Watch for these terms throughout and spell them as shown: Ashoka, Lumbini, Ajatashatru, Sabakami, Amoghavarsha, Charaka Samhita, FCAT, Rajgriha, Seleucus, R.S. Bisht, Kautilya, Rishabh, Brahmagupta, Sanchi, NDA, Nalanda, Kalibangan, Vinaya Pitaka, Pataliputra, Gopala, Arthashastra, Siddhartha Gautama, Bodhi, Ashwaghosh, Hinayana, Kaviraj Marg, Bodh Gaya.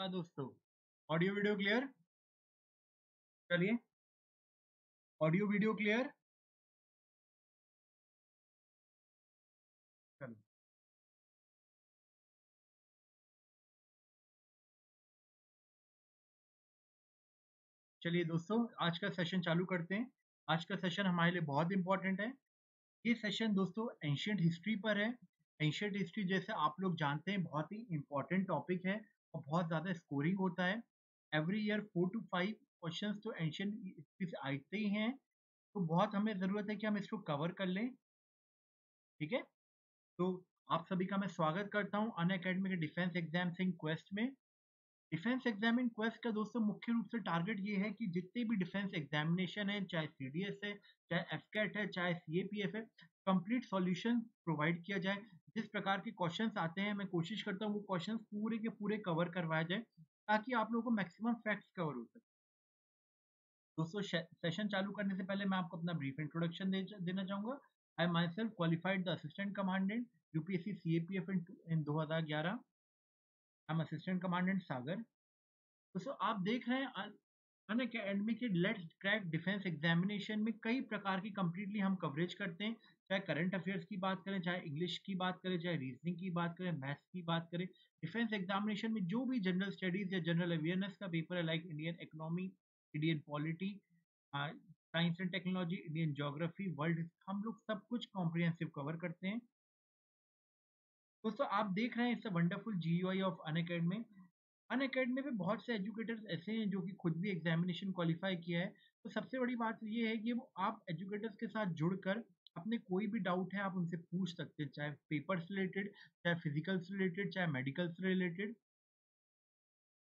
हाँ दोस्तों, audio video clear? चलिए, ऑडियो वीडियो क्लियर? चलो चलिए दोस्तों, आज का सेशन चालू करते हैं। आज का सेशन हमारे लिए बहुत इंपॉर्टेंट है। ये सेशन दोस्तों एंशिएंट हिस्ट्री पर है। एंशिएंट हिस्ट्री जैसे आप लोग जानते हैं बहुत ही इंपॉर्टेंट टॉपिक है और बहुत ज़्यादा स्कोरिंग होता है। एवरी ईयर 4 to 5 क्वेश्चंस तो एंशिएंट हिस्ट्री से आते ही हैं, तो बहुत हमें ज़रूरत है कि हम इसको कवर कर लें। ठीक है, तो आप सभी का मैं स्वागत करता हूं अन अकेडमी के डिफेंस एग्जाम इन क्वेस्ट में। डिफेंस एग्जाम इन क्वेस्ट का दोस्तों मुख्य रूप से टारगेट ये है कि जितने भी डिफेंस एग्जामिनेशन है, चाहे CDS है, चाहे FCAT है, चाहे CAPF है, कंप्लीट सॉल्यूशन प्रोवाइड किया जाए। जिस प्रकार के क्वेश्चंस आते हैं मैं कोशिश करता हूँ वो क्वेश्चंस पूरे के पूरे कवर करवाया जाए ताकि आप लोगों को मैक्सिमम फैक्ट्स कवर हो सके। दोस्तों सेशन चालू करने से पहले मैं आपको अपना ब्रीफ इंट्रोडक्शन देना चाहूँगा। I myself qualified the assistant commandant UPSC CAPF in 2011। I am assistant commandant Sagar. दोस्तों आप देख रहे हैं अन अकेडमी के लेट्स क्रैक डिफेंस एग्जामिनेशन में कई प्रकार की कंप्लीटली हम कवरेज करते हैं, चाहे करंट अफेयर्स की बात करें, चाहे इंग्लिश की बात करें, चाहे रीजनिंग की बात करें, मैथ्स की बात करें। डिफेंस एग्जामिनेशन में जो भी जनरल स्टडीज या जनरल अवेयरनेस का पेपर है, like Indian economy, Indian polity, science and technology, Indian geography, world, हम लोग सब कुछ कॉम्प्रिहेंसिव कवर करते हैं। दोस्तों आप देख रहे हैं it's a wonderful GUI of Unacademy. Unacademy में बहुत से एजुकेटर्स ऐसे हैं जो कि खुद भी एग्जामिनेशन क्वालिफाई किया है, तो सबसे बड़ी बात ये है कि आप एजुकेटर्स के साथ जुड़कर अपने कोई भी डाउट है आप उनसे पूछ सकते हैं, चाहे पेपर से रिलेटेड, चाहे फिजिकल से रिलेटेड, चाहे मेडिकल से रिलेटेड।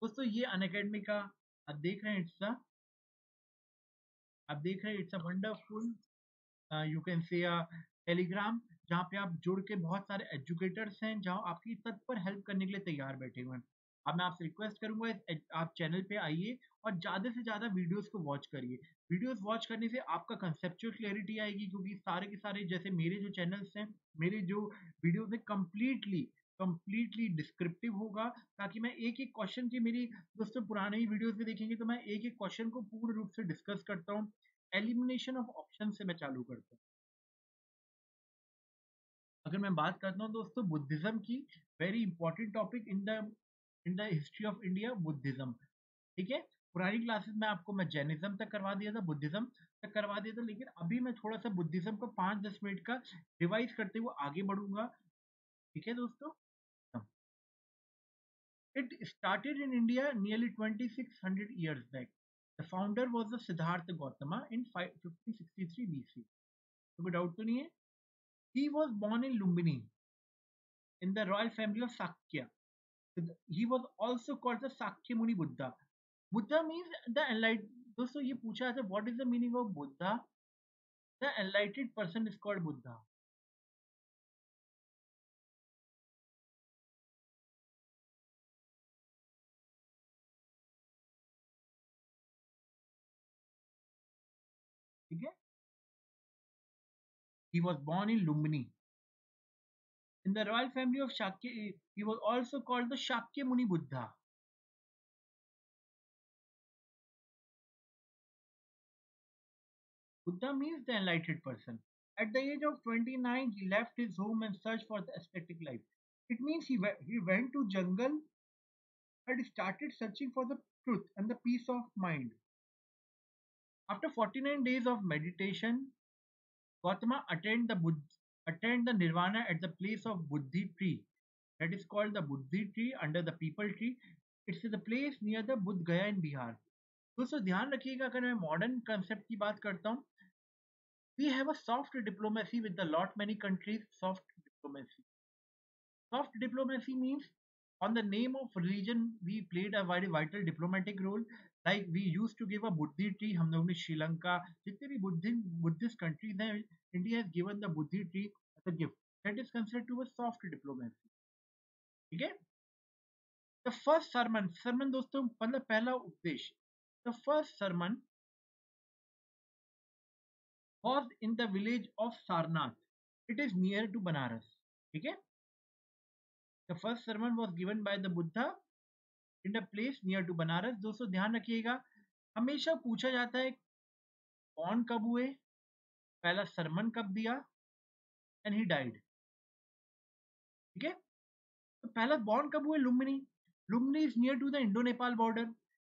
दोस्तों ये अन अकेडमी का आप देख रहे हैं it's a wonderful you can say a Telegram, जहाँ पे आप जुड़ के बहुत सारे एजुकेटर्स हैं जहाँ आपकी तत्पर हेल्प करने के लिए तैयार बैठे हुए हैं। अब मैं आपसे रिक्वेस्ट करूंगा आप चैनल पे आइए और ज़्यादा से ज़्यादा वीडियोस को वॉच करिए। वीडियोस वॉच करने से आपका कंसेप्चुअल क्लैरिटी आएगी, क्योंकि सारे के सारे जैसे मेरे जो चैनल्स हैं, मेरे जो वीडियोस हैं कम्प्लीटली डिस्क्रिप्टिव होगा, ताकि मैं एक एक क्वेश्चन की, मेरी दोस्तों पुराने ही वीडियोज़ में देखेंगे तो मैं एक एक क्वेश्चन को पूर्ण रूप से डिस्कस करता हूँ। एलिमिनेशन ऑफ ऑप्शन से मैं चालू करता हूँ। अगर मैं बात करता हूँ दोस्तों बुद्धिज़्म की, very important topic in the history of India, Buddhism. ठीक है, पुरानी क्लासेस में आपको मैं जैनिज्म तक करवा दिया था, बुद्धिज़्म तक करवा दिया था, लेकिन अभी मैं थोड़ा सा बुद्धिज़्म को 5-10 मिनट का रिवाइज करते हुए आगे बढ़ूंगा। ठीक है दोस्तों, it started in India nearly 2600 years back. The founder was the Siddhartha Gautama in 563 BC। कोई डाउट तो नहीं है? He was born in Lumbini in the royal family of Sakya. He was also called the Sakyamuni Buddha. Buddha means the enlightened. दोस्तों ये पूछा था what is the meaning of Buddha? The enlightened person is called Buddha. ठीक है? He was born in Lumbini. In the royal family of Shakya, he was also called the Shakyamuni Buddha. Buddha means the enlightened person. At the age of 29, he left his home and searched for the ascetic life. It means he went to jungle and started searching for the truth and the peace of mind. After 49 days of meditation, Gautama attained the nirvana at the place of Bodhi tree, that is called the Bodhi tree under the people tree. It's the place near the Bodh Gaya in Bihar. दोस्तों ध्यान रखिएगा, अगर मैं modern concept की बात करता हूँ, we have a soft diplomacy with the lot many countries. Soft diplomacy means on the name of religion we played a very vital diplomatic role. Like we used to give a Bodhi tree. हम लोग ने श्रीलंका, जितने भी Buddhist countries हैं, India has given the Bodhi tree as a gift. That is considered to be soft diplomacy. ठीक है? The first sermon, दोस्तों मतलब पहला उपदेश, the first sermon was in the village of Sarnath. It is near to Banaras. ठीक है? The first sermon was given by the Buddha in a place near to Banaras. दोस्तों ध्यान रखिएगा, हमेशा पूछा जाता है कौन कब हुए, पहला सरमन कब दिया, एंड ही डाइड। ठीक है, तो पहला बॉर्न कब हुए, Lumbini, Lumbini is near to the Indo Nepal border.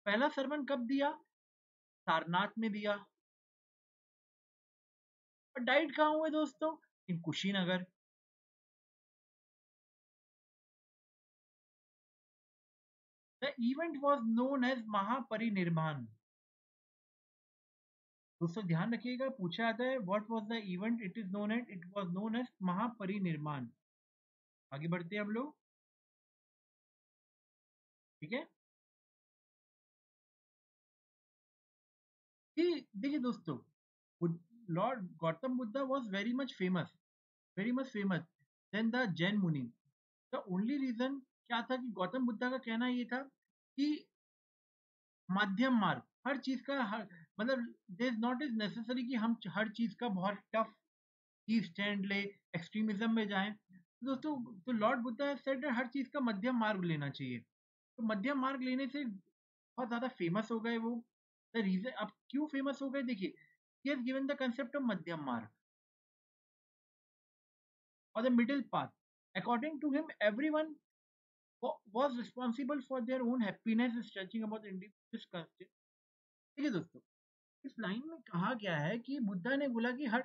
पहला सरमन कब दिया, सारनाथ में दिया। और डाइड कहाँ हुए दोस्तों, इन Kushinagar. The event was known as महापरिनिर्वाण। दोस्तों ध्यान रखिएगा, पूछा जाता है what was the event, it is known as, it was known as Mahaparinirvana. आगे बढ़ते हैं हम लोग, ठीक है। देखिए दोस्तों, lord Gautam Buddha was very much famous then the Jain muni. The only reason क्या था कि गौतम बुद्धा का कहना ये था कि मध्यम मार्ग, हर चीज का मतलब there is not is necessary कि हम हर चीज का बहुत टफ ही स्टैंड ले, एक्सट्रीमिज्म में जाएं। दोस्तों तो लॉर्ड बुद्धा सेड हर चीज का मध्यम मार्ग लेना चाहिए। तो मध्यम मार्ग लेने से बहुत ज्यादा फेमस हो गए वो। द रीजन, अब क्यों फेमस हो गए, देखिए he has given the concept of madhyam marg और the middle path. According to him everyone was responsible for their own happiness stretching about individual concept। ठीक है दोस्तों, इस लाइन में कहा गया है कि बुद्धा ने बोला कि हर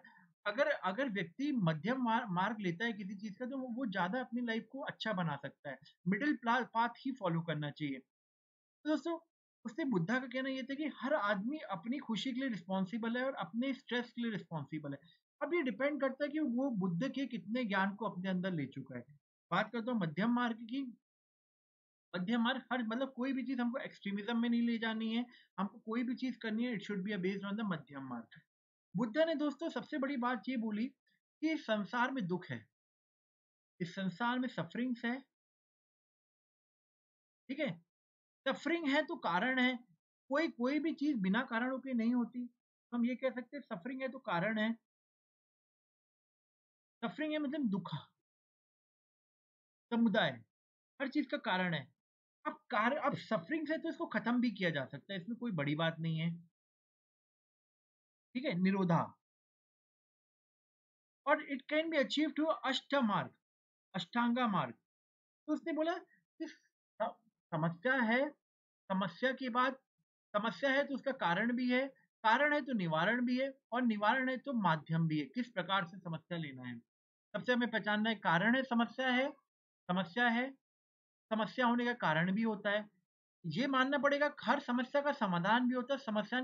अगर व्यक्ति मध्यम मार्ग लेता है किसी चीज का, तो वो ज्यादा अपनी लाइफ को अच्छा बना सकता है। मिडिल पाथ ही फॉलो करना चाहिए। तो दोस्तों उससे बुद्धा का कहना ये था कि हर आदमी अपनी खुशी के लिए रिस्पॉन्सिबल है और अपने स्ट्रेस के लिए रिस्पॉन्सिबल है। अब ये डिपेंड करता है कि वो बुद्ध के कितने ज्ञान को अपने अंदर ले चुका है। बात करता हूँ मध्यम मार्ग की। मध्यम मार्ग हर मतलब कोई भी चीज हमको एक्सट्रीमिज्म में नहीं ले जानी है, हमको कोई भी चीज करनी है, it should be a based on the madhyam marg. Buddha ने दोस्तों सबसे बड़ी बात ये बोली कि इस संसार में दुख है, इस संसार में सफरिंग्स है। ठीक है, सफरिंग है तो कारण है, कोई भी चीज बिना कारणों के नहीं होती। हम ये कह सकते हैं सफरिंग है तो कारण है। सफरिंग है मतलब दुख, समुदाय, हर चीज का कारण है। अब सफरिंग से तो इसको खत्म भी किया जा सकता है, इसमें कोई बड़ी बात नहीं है। ठीक है, निरोधा, और it can be achieve to Ashtamarg, Ashtanga marg. तो उसने बोला समस्या है, समस्या के बाद समस्या है तो उसका कारण भी है, कारण है तो निवारण भी है, और निवारण है तो माध्यम भी है। किस प्रकार से समस्या लेना है, सबसे हमें पहचानना है कारण है, समस्या है, समस्या है, समस्या होने का कारण भी होता है। ये मानना पड़ेगा हर समस्या का समाधान भी होता है, समस्या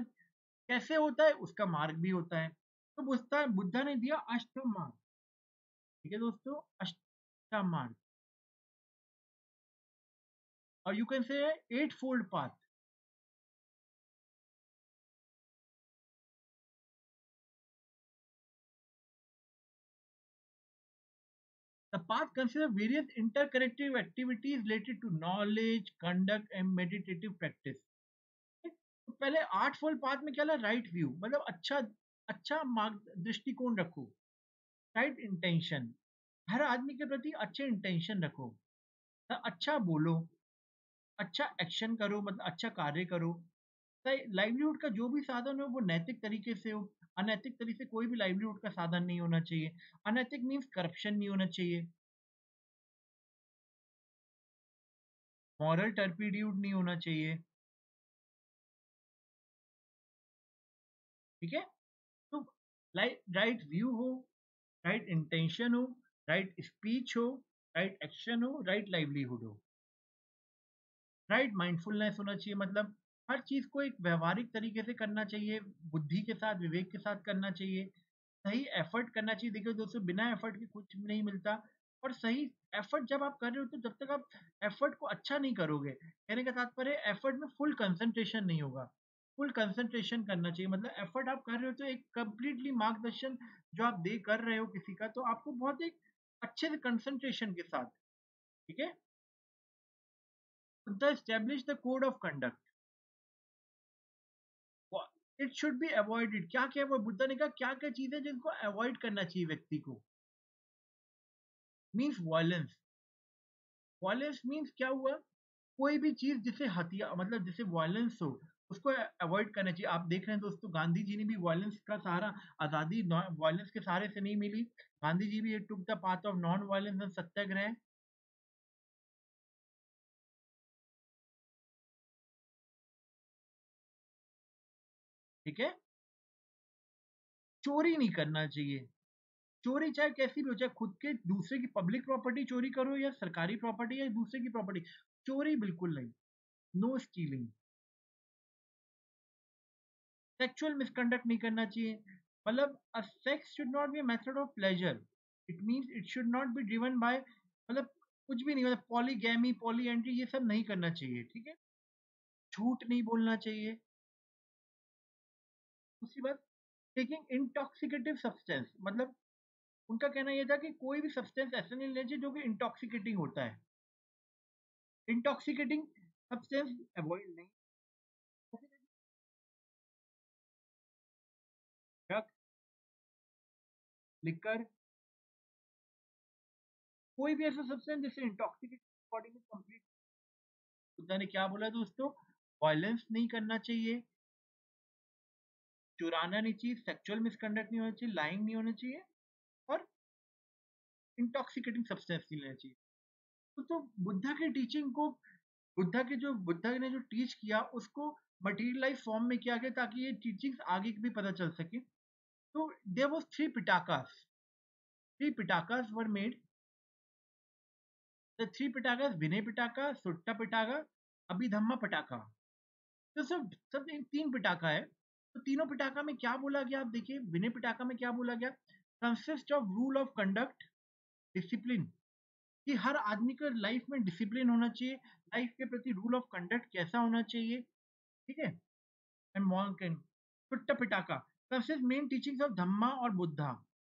कैसे होता है उसका मार्ग भी होता है। तो बुद्धा ने दिया अष्टम मार्ग। ठीक है दोस्तों, अष्टम मार्ग, और you can say 8-fold path. The path considers various interconnected activities related to knowledge, conduct and meditative practice। तो पहले 8-fold path में क्या ला, right view मतलब अच्छा दृष्टिकोण रखो, right intention हर आदमी के प्रति अच्छे इंटेंशन रखो, अच्छा बोलो, अच्छा एक्शन करो मतलब अच्छा कार्य करो। लाइवलीहुड का जो भी साधन हो वो नैतिक तरीके से हो, अनैतिक तरीके से कोई भी लाइवलीहुड का साधन नहीं होना चाहिए। अनैतिक मींस करप्शन नहीं होना चाहिए, मॉरल टर्पिट्यूड नहीं होना चाहिए। ठीक है, तो राइट व्यू हो, राइट इंटेंशन हो, राइट स्पीच हो, राइट एक्शन हो, राइट लाइवलीहुड हो, राइट माइंडफुलनेस होना चाहिए मतलब हर चीज को एक व्यवहारिक तरीके से करना चाहिए, बुद्धि के साथ, विवेक के साथ करना चाहिए, सही एफर्ट करना चाहिए। देखिए दोस्तों बिना एफर्ट के कुछ नहीं मिलता, और सही एफर्ट जब आप कर रहे हो तो जब तक आप एफर्ट को अच्छा नहीं करोगे, कहने का तात्पर्य एफर्ट में फुल कंसंट्रेशन नहीं होगा, फुल कंसंट्रेशन करना चाहिए मतलब एफर्ट आप कर रहे हो तो एक कम्प्लीटली मार्गदर्शन जो आप कर रहे हो किसी का, तो आपको बहुत एक अच्छे से कंसंट्रेशन के साथ। ठीक है, establish the code of conduct, it should be avoided. क्या क्या, बुद्धा ने कहा क्या क्या चीजें जिनको अवॉइड करना चाहिए व्यक्ति को, मींस वायलेंस। वायलेंस मींस क्या हुआ, कोई भी चीज जिसे हथियार मतलब जिसे वायलेंस हो उसको अवॉइड करना चाहिए। आप देख रहे हैं दोस्तों, गांधी जी ने भी वायलेंस का सहारा, आजादी वायलेंस के सहारे से नहीं मिली। गांधी जी भी took the path of non violence and satyagraha. ठीक है, चोरी नहीं करना चाहिए। चोरी चाहे कैसी भी हो, चाहे खुद के दूसरे की पब्लिक प्रॉपर्टी चोरी करो या सरकारी प्रॉपर्टी या दूसरे की प्रॉपर्टी, चोरी बिल्कुल नहीं। No stealing. सेक्सुअल मिसकंडक्ट नहीं करना चाहिए, मतलब sex should not be method of pleasure, it means it should not be driven by, मतलब कुछ भी नहीं, मतलब पॉलीगैमी पॉली एंट्री ये सब नहीं करना चाहिए। ठीक है, झूठ नहीं बोलना चाहिए। उसके बाद टेकिंग इंटॉक्सिकेटिव सब्सटेंस, मतलब उनका कहना यह था कि कोई भी सब्सटेंस ऐसा नहीं लेना चाहिए जो कि इंटॉक्सिकेटिंग होता है। इंटॉक्सिकेटिंग सब्सटेंस अवॉइड नहीं। लिकर, कोई भी ऐसा सब्सटेंस जिससे इंटॉक्सिकेटिंग बॉडी में कंप्लीट। बुद्धा ने क्या बोला दोस्तों, वायलेंस नहीं करना चाहिए, चुराना नहीं चाहिए, सेक्सुअल मिसकंडक्ट नहीं होना चाहिए, लाइंग नहीं होना चाहिए और इंटॉक्सिकेटिंग सब्सटेंस नहीं लेना चाहिए। तो बुद्धा के टीचिंग को, बुद्धा ने जो टीच किया उसको मटेरियलाइज फॉर्म में किया गया ताकि ये टीचिंग्स आगे भी पता चल सके। तो there was three Pitakas were made. The three Pitakas, Vinaya Pitaka, Sutta Pitaka, Abhidhamma Pitaka. तो सब तीन पिटाका है। तो तीनों पिटाका में क्या बोला गया आप देखिए। विनय पिटाका में क्या बोला गया, consist of rule of conduct, discipline, कि हर आदमी का लाइफ में डिसिप्लिन होना चाहिए, लाइफ के प्रति रूल ऑफ कंडक्ट कैसा होना चाहिए। ठीक है, एंड मॉन्कन Sutta Pitaka consist main teachings of Dhamma और Buddha.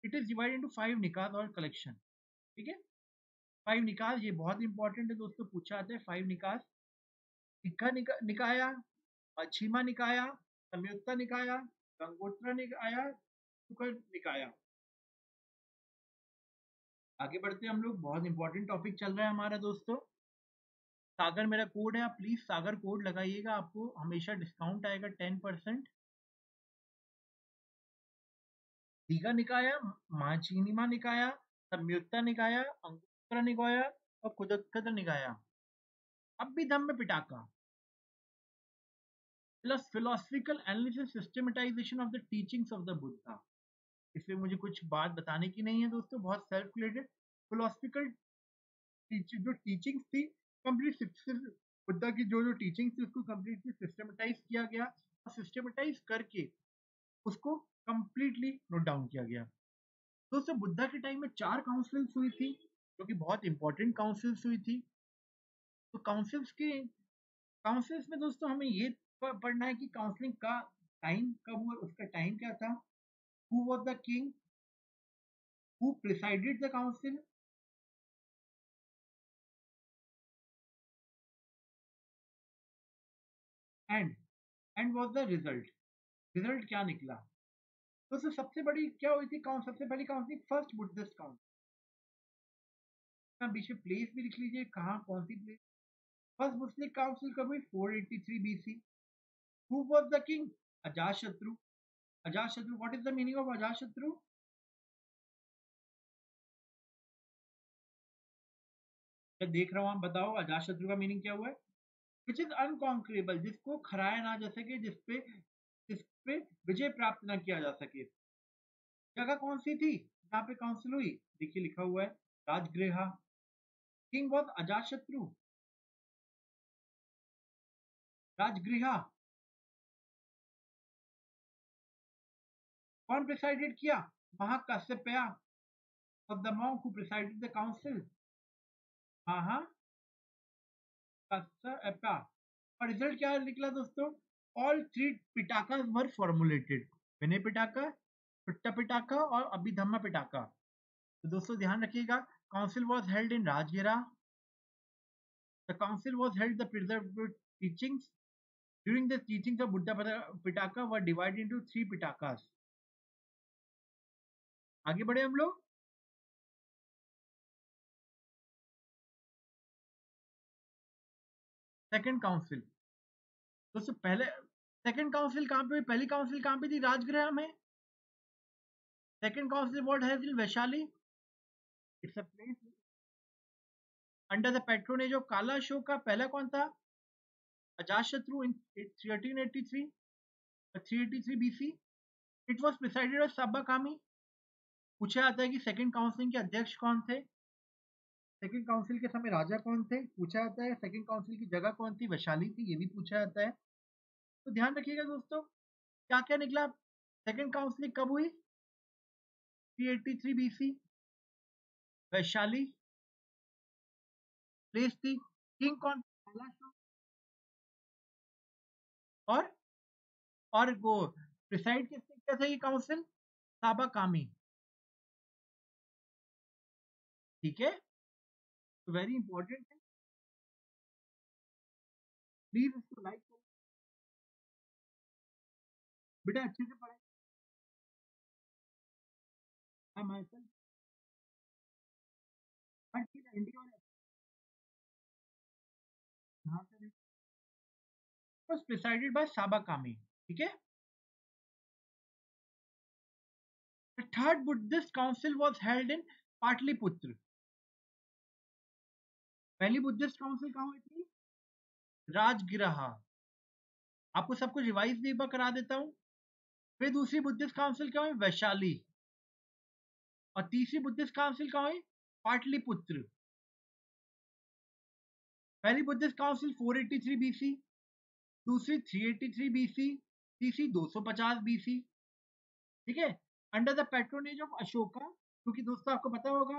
It is divided into 5 Nikayas और कलेक्शन। ठीक है, 5 निकास ये बहुत इंपॉर्टेंट है दोस्तों, पूछा आता है 5 निकास। निकाया, अछीमा निकाया, संयुक्ता निकाया, गंगोत्रा निकाया, शुक्र निकाया। आगे बढ़ते हैं हम लोग, बहुत इंपॉर्टेंट टॉपिक चल रहा है हमारा दोस्तों। सागर मेरा कोड है, आप प्लीज सागर कोड लगाइएगा, आपको हमेशा डिस्काउंट आएगा 10%। दीघा निकाया, महाचीनिमा निकाया, संयुक्ता निकाया, अंगोत्रा निकाया और Khuddaka Nikaya. Abhidhamma Pitaka plus philosophical analysis systematization of the teachings of the Buddha. इसमें मुझे कुछ बात बताने की नहीं है दोस्तों, बहुत सेल्फ रिलेटेड फिलोसफिकल जो टीचिंग्स थी कंप्लीट बुद्धा की, जो टीचिंग्स थी उसको कंप्लीटली सिस्टमेटाइज किया गया और सिस्टमेटाइज करके उसको कंप्लीटली नोट डाउन किया गया। दोस्तों बुद्धा के टाइम में 4 काउंसिल्स हुई थी जो कि बहुत इंपॉर्टेंट काउंसिल्स हुई थी। तो काउंसिल्स में दोस्तों हमें ये पढ़ना है कि काउंसलिंग का टाइम कब हुआ, उसका टाइम क्या था, who was the king, who presided the council, and was the result क्या निकला। तो सबसे बड़ी क्या हुई थी, सबसे पहली काउंसलिंग फर्स्ट बुद्धिस्ट काउंसिल। बीच में प्लेस भी लिख लीजिए कहाँ कौन सी प्लेस। फर्स्ट बुद्धिस्ट काउंसिल कब हुई, 483 BC। Who was the king? Ajatashatru. Ajatashatru. What is the meaning of Ajatashatru? मैं देख रहा हूँ, आप बताओ अजातशत्रु का मीनिंग क्या हुआ है। Which is unconquerable, जिसको खराया ना जा सके, जिसपे विजय प्राप्त ना किया जा सके। जगह कौन सी थी जहाँ पे काउंसिल हुई, देखिए लिखा हुआ है राजगृहा। King was Ajatashatru, Rajgriha. कौन प्रिसाइडेड किया, Mahakashyapa of the monk who presided the council, Mahakashyapa. और रिजल्ट क्या निकला दोस्तों, all 3 पिटाकास were formulated, Vinaya Pitaka, Sutta Pitaka और अभिधम्मा पिटाका। तो दोस्तों ध्यान रखिएगा, काउंसिल वाज हेल्ड इन राजगिरा, the council was held the preserved teachings during the teachings of Buddha Pitaka were divided into 3 Pitakas. आगे बढ़े हम लोग, सेकंड काउंसिल। दोस्तों पहले सेकंड काउंसिल कहां पे हुई, पहली काउंसिल कहां पे थी? राजगृह में। Second council what has in Vaishali, it's a place under the patronage of Kala Ashoka. पहला कौन था? Ajatashatru in 383 BC. It was presided by Sabakami. पूछा जाता है कि सेकंड काउंसिल के अध्यक्ष कौन थे, सेकंड काउंसिल के समय राजा कौन थे। पूछा जाता है सेकंड काउंसिल की जगह कौन थी, वैशाली थी, ये भी पूछा जाता है। तो ध्यान रखिएगा दोस्तों क्या क्या निकला। सेकंड काउंसिल कब हुई? 383 बीसी, वैशाली प्लेस थी। किंग कौन? और गो प्रिसाइड किसने किया था ये काउंसिल? साबाकामी। ठीक है, वेरी इंपॉर्टेंट है, प्लीज इसको लाइक करो बेटा, अच्छे से पढ़े। Presided by Sabakami. ठीक है, third Buddhist council was held in Pataliputra. पहली बुद्धिस्ट काउंसिल कहाँ हुई थी? राजगृह। आपको सब कुछ रिवाइज भी एक बार करा देता हूं। फिर दूसरी बुद्धिस्ट काउंसिल कहाँ हुई? वैशाली। और तीसरी बुद्धिस्ट काउंसिल कहाँ हुई? पाटलिपुत्र। पहली बुद्धिस्ट काउंसिल 483 बीसी, दूसरी 383 बीसी, तीसरी 250 बीसी। ठीक है, under the patronage of Ashoka. क्योंकि दोस्तों आपको पता होगा,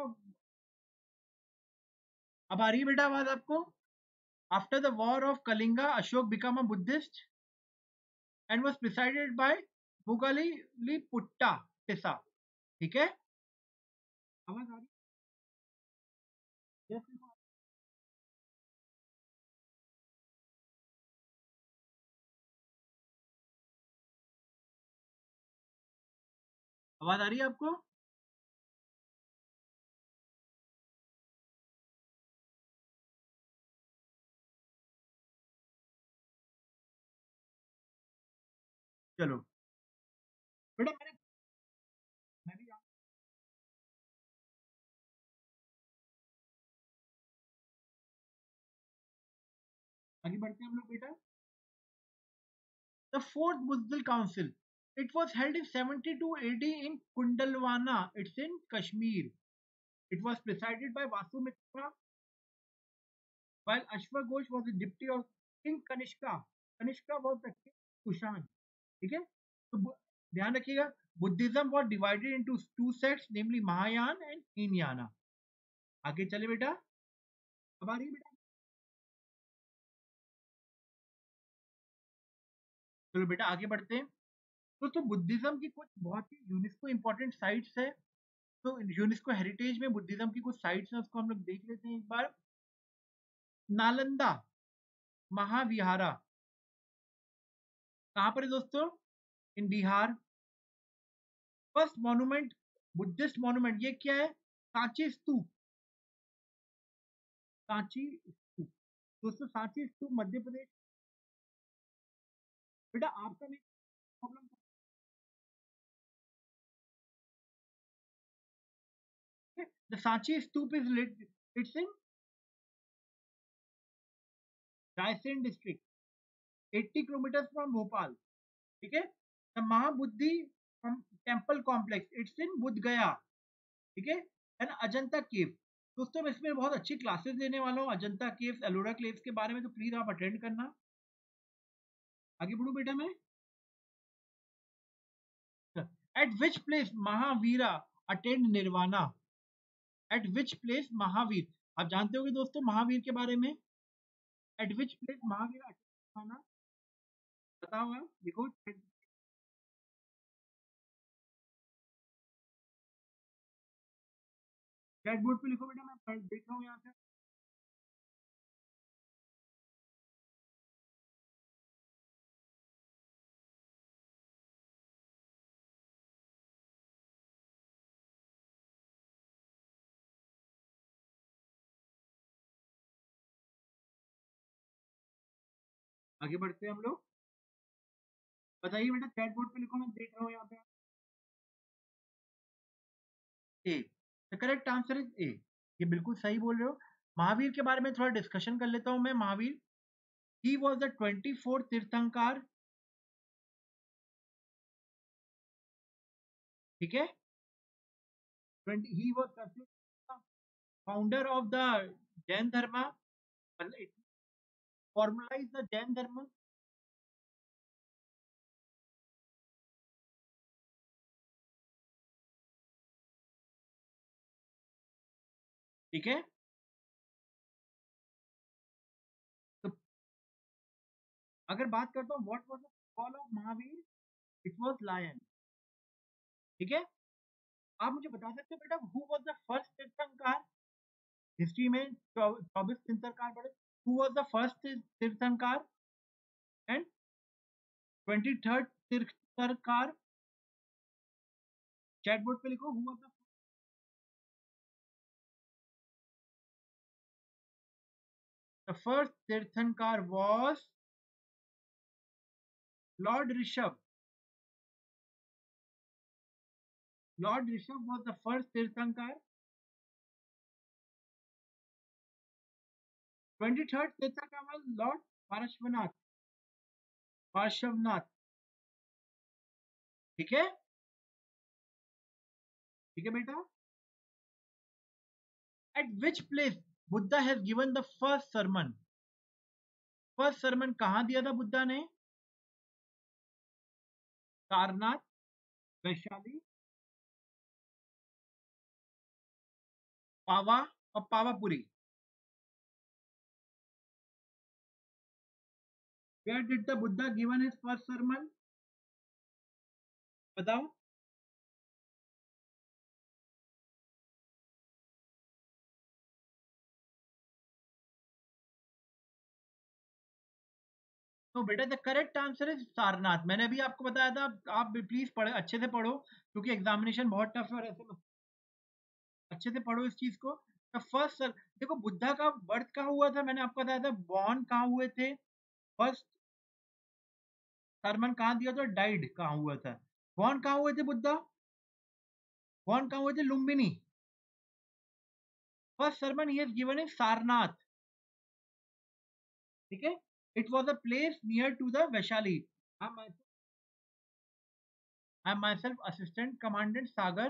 अब आ रही है बेटा आवाज आपको। After the war of Kalinga Ashok become a Buddhist and was presided by Moggaliputta Tissa. ठीक है, आवाज आ रही है? आवाज आ रही है आपको? चलो बेटा मैं भी आगे बढ़ते हैं हम लोग बेटा। The fourth Buddhist council it was held in 72 AD in Kundalvana, it's in Kashmir. It was presided by Vasumitra, while Ashwaghosh was the deputy of King Kanishka. Kanishka was the king Kushan. ठीक है, तो ध्यान रखिएगा Buddhism was divided into two sects, namely Mahayana and Hinayana. आगे चले बेटा, अब आ रही बेटा, चलो बेटा आगे बढ़ते हैं। तो बुद्धिज्म की कुछ बहुत ही यूनेस्को इंपॉर्टेंट साइट्स है। तो यूनेस्को हेरिटेज में बुद्धिज्म की कुछ साइट्स हैं, उसको हम लोग देख लेते हैं एक बार। नालंदा महाविहारा कहां पर है दोस्तों? In Bihar. First monument, Buddhist monument, ये क्या है? सांची स्तूप। सांची स्तूप दोस्तों, सांची स्तूप मध्य प्रदेश। बेटा आपका problem The Sanchi Stupa is located in Raisen district, 80 kilometers from Bhopal. ठीक है, the Mahabuddhi temple complex, it's in Bodh Gaya. ठीक है, and Ajanta cave. दोस्तों मैं इसमें बहुत अच्छी क्लासेस देने वाला हूँ अजंता केव्स, एलोरा केव्स के बारे में, तो प्लीज आप अटेंड करना। आगे बढ़ू बेटा मैं। At which place Mahavira attained nirvana? At which place Mahavir, आप जानते होंगे दोस्तों महावीर के बारे में। At which place Mahavir attend, बताओ आप, देखो चैट बोर्ड पे लिखो बेटा, मैं देख रहा हूँ यहाँ से। आगे बढ़ते हैं हम लोग। बताइए बेटा, चैट बोर्ड पे लिखो, मैं देख रहा हूँ यहाँ पे। A, correct answer is A, ये बिल्कुल सही बोल रहे हो। महावीर के बारे में थोड़ा डिस्कशन कर लेता हूँ मैं। Mahavir he was the 24th tirthankar, ठीक है, he was founder of the Jain dharma, formalise the Jain धर्म, ठीक है। तो अगर बात करता हूँ what was the call of Mahavir, it was lion, ठीक है। आप मुझे बता सकते हो बेटा who was the first tirthankar history में? 24 तीर्थंकर पढ़े, who was the first tirthankar and 23rd tirthankar. Chat board पे लिखो who was the, the first tirthankar was Lord Rishabh was the first tirthankar, 23rd tirthankar was Lord Parashvanath, ठीक है बेटा। at which place Buddha has given the first sermon? First sermon कहाँ दिया था बुद्धा ने? सारनाथ, वैशाली, पावा और Pawapuri. Where did the Buddha given his first sermon? बताओ। तो बेटा द करेक्ट आंसर है सारनाथ। मैंने अभी आपको बताया था, आप भी प्लीज पढ़े, अच्छे से पढ़ो क्योंकि एग्जामिनेशन बहुत टफ है और ऐसे अच्छे से पढ़ो इस चीज को। तो फर्स्ट सर देखो बुद्धा का बर्थ कहाँ हुआ था, मैंने आपको बताया था, बॉर्न कहाँ हुए थे, फर्स्ट सरमन कहाँ दिया था, डाइड कहाँ हुआ था। बॉर्न कहाँ हुए थे बुद्धा? बॉर्न कहाँ हुए थे? Lumbini. First sermon he has given in Sarnath, ठीक है। It was a place near to the Vaishali. I myself assistant commandant Sagar,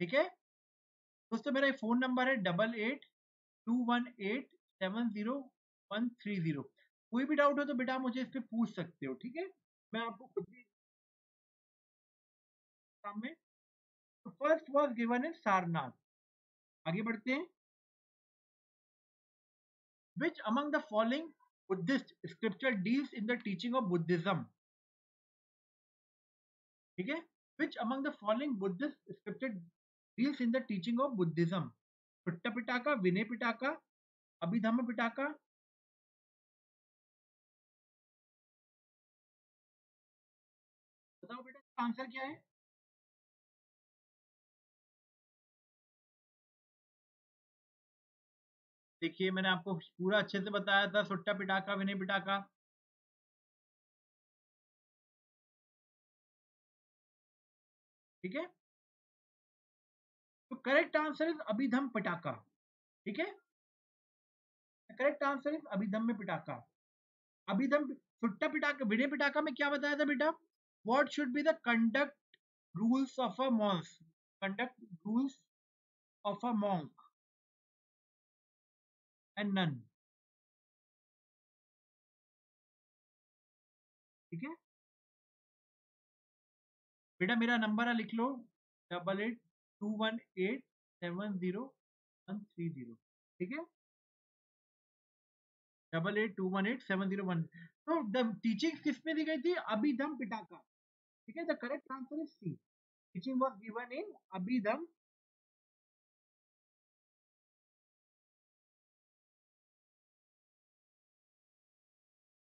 ठीक है दोस्तों। मेरा फोन नंबर है 8821870130। कोई भी डाउट हो तो बेटा मुझे इस पर पूछ सकते हो, ठीक है। मैं आपको खुद भी सामने first was given in Sarnath. आगे बढ़ते हैं। Which among the following Buddhist scripture deals in the teaching of Buddhism? ठीक है, Which among the following Buddhist scripture deals in the teaching of Buddhism? Pitta Pitaka, Vinaya Pitaka, Abhidhamma Pitaka, बताओ बेटा इसका answer क्या है? देखिए मैंने आपको पूरा अच्छे से बताया था, सुट्टा पिटाका, विनय पिटाका, ठीक है। तो correct answer is Abhidhamma Pitaka, ठीक है। करेक्ट आंसर इज अभिधम में पिटाका। अभिधम सुट्टा पिटाका, विनय पिटाका में क्या बताया था बेटा? What should be the conduct rules of a monk and nun, ठीक है बेटा। मेरा नंबर है, लिख लो 8821870130, ठीक है 88218701। तो टीचिंग किसमें दी गई थी? अभिधम पिटाका, ठीक है। The correct answer is C, teaching was given in Abhidhamma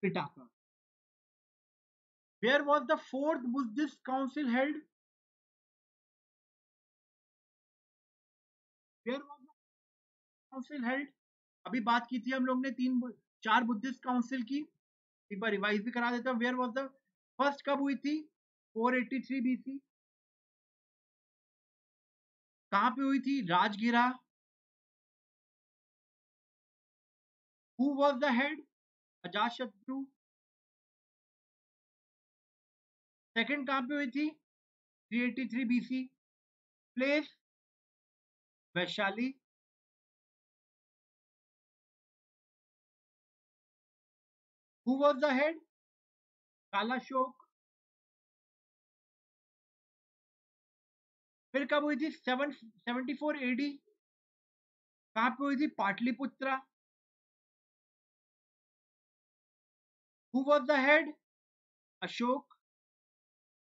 Pitaka. Where was the fourth Buddhist council held? अभी बात की थी हम लोग ने तीन चार बुद्धिस्ट काउंसिल की, एक बार रिवाइज भी करा देता हूँ। वेयर वाज द फर्स्ट कब हुई थी? 483 बीसी। कहाँ पे हुई थी? राजगिरा। Who was the head? Ajatashatru. Second कहाँ पे हुई थी? 383 BC. Place Vaishali. Who was the head? Kalashoka. फिर कब हुई थी? 774 AD। कहाँ पे हुई थी? Pataliputra. Who was the head? Ashok.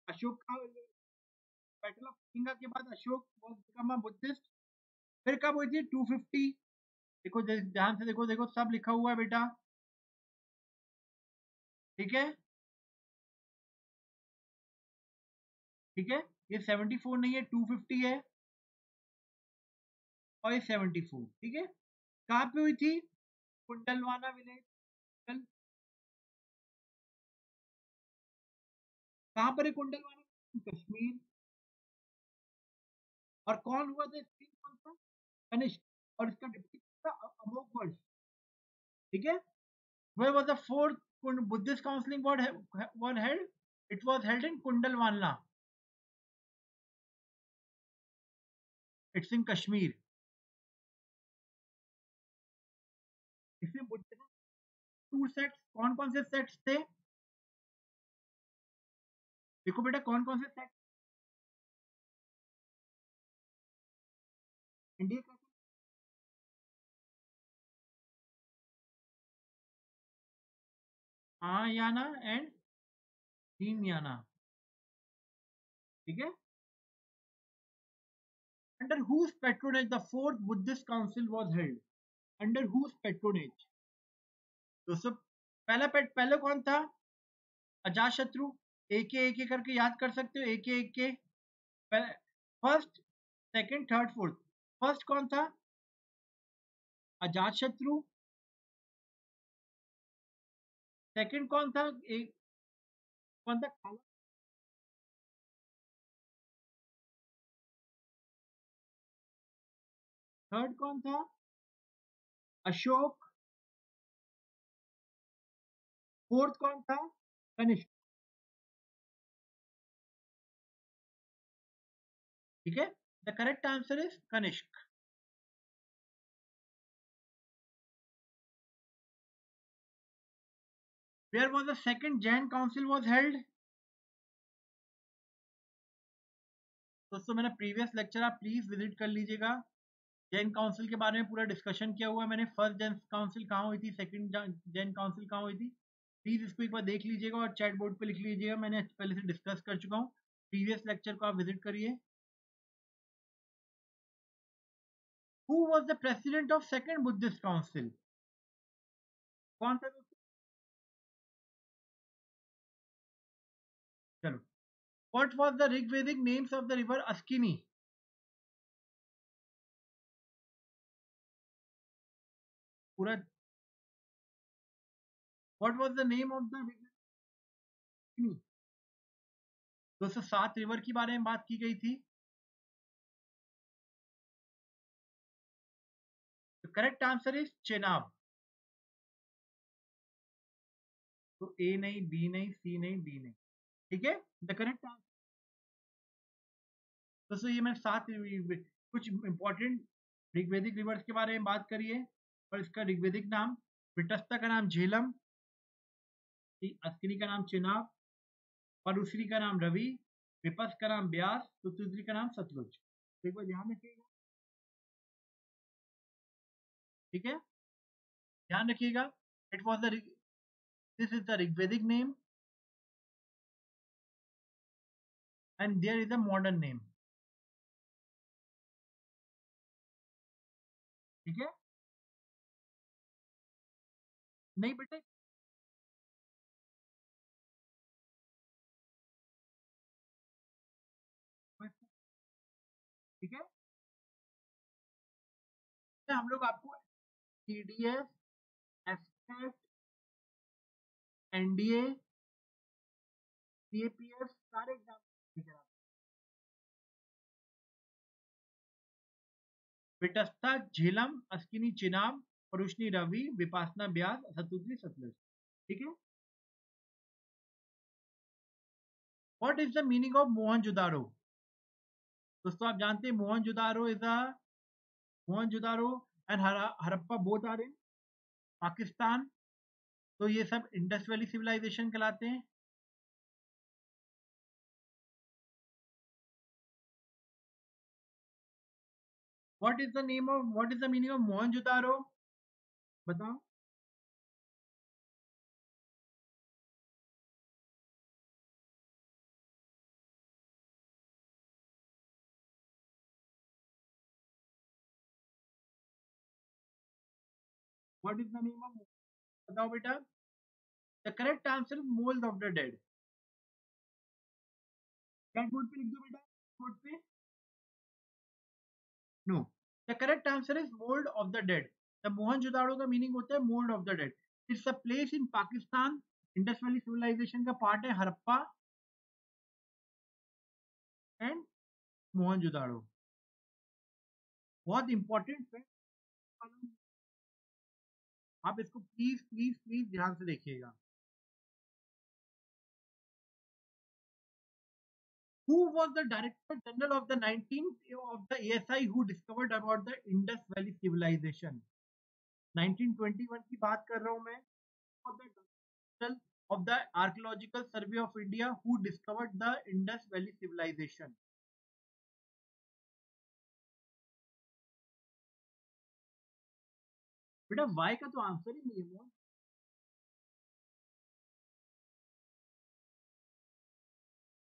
Ashok का बैटल ऑफ कलिंगा के बाद Ashok was become a Buddhist। फिर कब हुई थी? 250। देखो ध्यान से देखो, देखो सब लिखा हुआ है बेटा, ठीक है ठीक है। ये 74 नहीं है, 250 है, और ये 74, ठीक है। कहाँ पे हुई थी? कुंडलवाना विलेज। कहाँ पर है कुंडलवाना? कश्मीर। और कौन हुआ था इसकी? कनिष्क। और इसका डिप्टी अमोघ वंश, ठीक है। Where was the fourth Buddhist counselling board one held? It was held in Kundalvana, it's in Kashmir. इसमें बुद्धिस्ट टू सेट्स, कौन कौन से सेट्स थे? देखो बेटा कौन कौन से सेट्स। इंडिया का आयाना एंड दीमयाना, ठीक है। Under whose patronage the fourth Buddhist council was held? Under whose patronage? दोस्तों पहला कौन था? अजातशत्रु। एक करके याद कर सकते हो, एक। First, second, third, fourth. First कौन था? अजातशत्रु। सेकंड कौन था? थर्ड कौन था? अशोक। फोर्थ कौन था? कनिष्क, ठीक है। The correct answer is Kanishka. Where was the second Jain council was held? दोस्तों मैंने प्रीवियस लेक्चर, आप प्लीज विजिट कर लीजिएगा, जैन काउंसिल के बारे में पूरा डिस्कशन किया हुआ है मैंने। फर्स्ट जैन काउंसिल कहाँ हुई थी, सेकंड जैन काउंसिल कहाँ हुई थी, प्लीज इसको एक बार देख लीजिएगा और चैट बोर्ड पे लिख लीजिएगा। मैंने पहले से डिस्कस कर चुका हूँ, प्रीवियस लेक्चर को आप विजिट करिए। Who was the president of second Buddhist council? कौन था? चलो। What was the Rigvedic names of the river Askini? पूरा What was the name of the river Askini? दोस्तों 7 रिवर के बारे में बात की गई थी। The correct answer is Chenab। तो A नहीं, B नहीं, C नहीं, D नहीं, ठीक है। The correct answer. दोस्तों ये मैंने 7 कुछ इंपॉर्टेंट ऋग्वैदिक रिवर्स के बारे में बात करी है, और इसका ऋग्वैदिक नाम, विटस्ता का नाम झेलम, अस्किनी का नाम चेनाब, परुश्री का नाम रवि, विपस का नाम ब्यास, सुतुद्री का नाम सतलुज। एक बार ध्यान रखिएगा, ठीक है, ध्यान रखिएगा। It was the, this is the Rigvedic name and there is a modern name, ठीक है। नहीं बेटे ठीक है, हम लोग आपको TDS एनडीए सीएपीएफ सारे एग्जाम। विटस्था झेलम अस्किनी चिनाब परुष्णी रवि विपासना ब्यास सतुद्री सतलज। ठीक है। What is the meaning of Mohenjodaro? दोस्तों आप जानते हैं Mohenjodaro is a Mohenjodaro and Harappa both are in Pakistan, तो ये सब इंडस वैली सिविलाइजेशन कहलाते हैं। What is the meaning of Mohenjodaro? बताओ। What is the name of बताओ बेटा। The correct answer is mold of the dead। Blackboard पे लिख दो बेटा, बोर्ड पे। No, the correct answer is mold of the dead। The Mohenjodaro का मीनिंग होता है mould of the dead. It's a place in Pakistan, Indus valley civilisation का part है हरप्पा एंड मोहनजोदाड़ो। बहुत इंपॉर्टेंट है, आप इसको प्लीज प्लीज प्लीज ध्यान से देखिएगा। Who was the Director General of the 19th of the ASI who discovered about the Indus Valley Civilization? 1921 की बात कर रहा हूं मैं। Director of the Archaeological Survey of India who discovered the Indus Valley Civilization? बेटा why का तो answer ही नहीं है वो।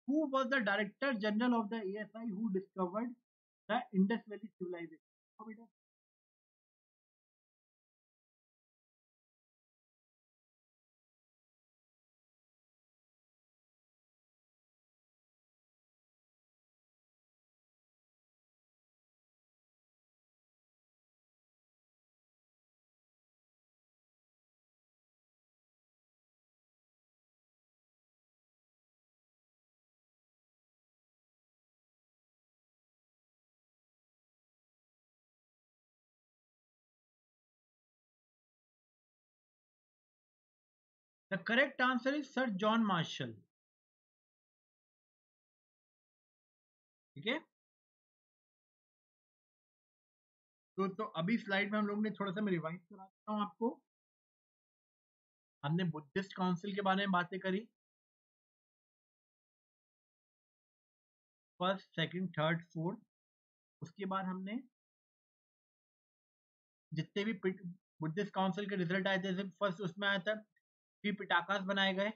Who was the Director General of the ASI who discovered the Indus Valley Civilization? तो बेटा the correct answer is Sir John Marshall। ठीक है। तो अभी स्लाइड में हम लोग ने थोड़ा सा मैं रिवाइज करा देता हूँ आपको। हमने बुद्धिस्ट काउंसिल के बारे में बातें करी, फर्स्ट सेकंड थर्ड फोर्थ। उसके बाद हमने जितने भी बुद्धिस्ट काउंसिल के रिजल्ट आए थे, फर्स्ट उसमें आया था भी पिटाकास बनाए गए,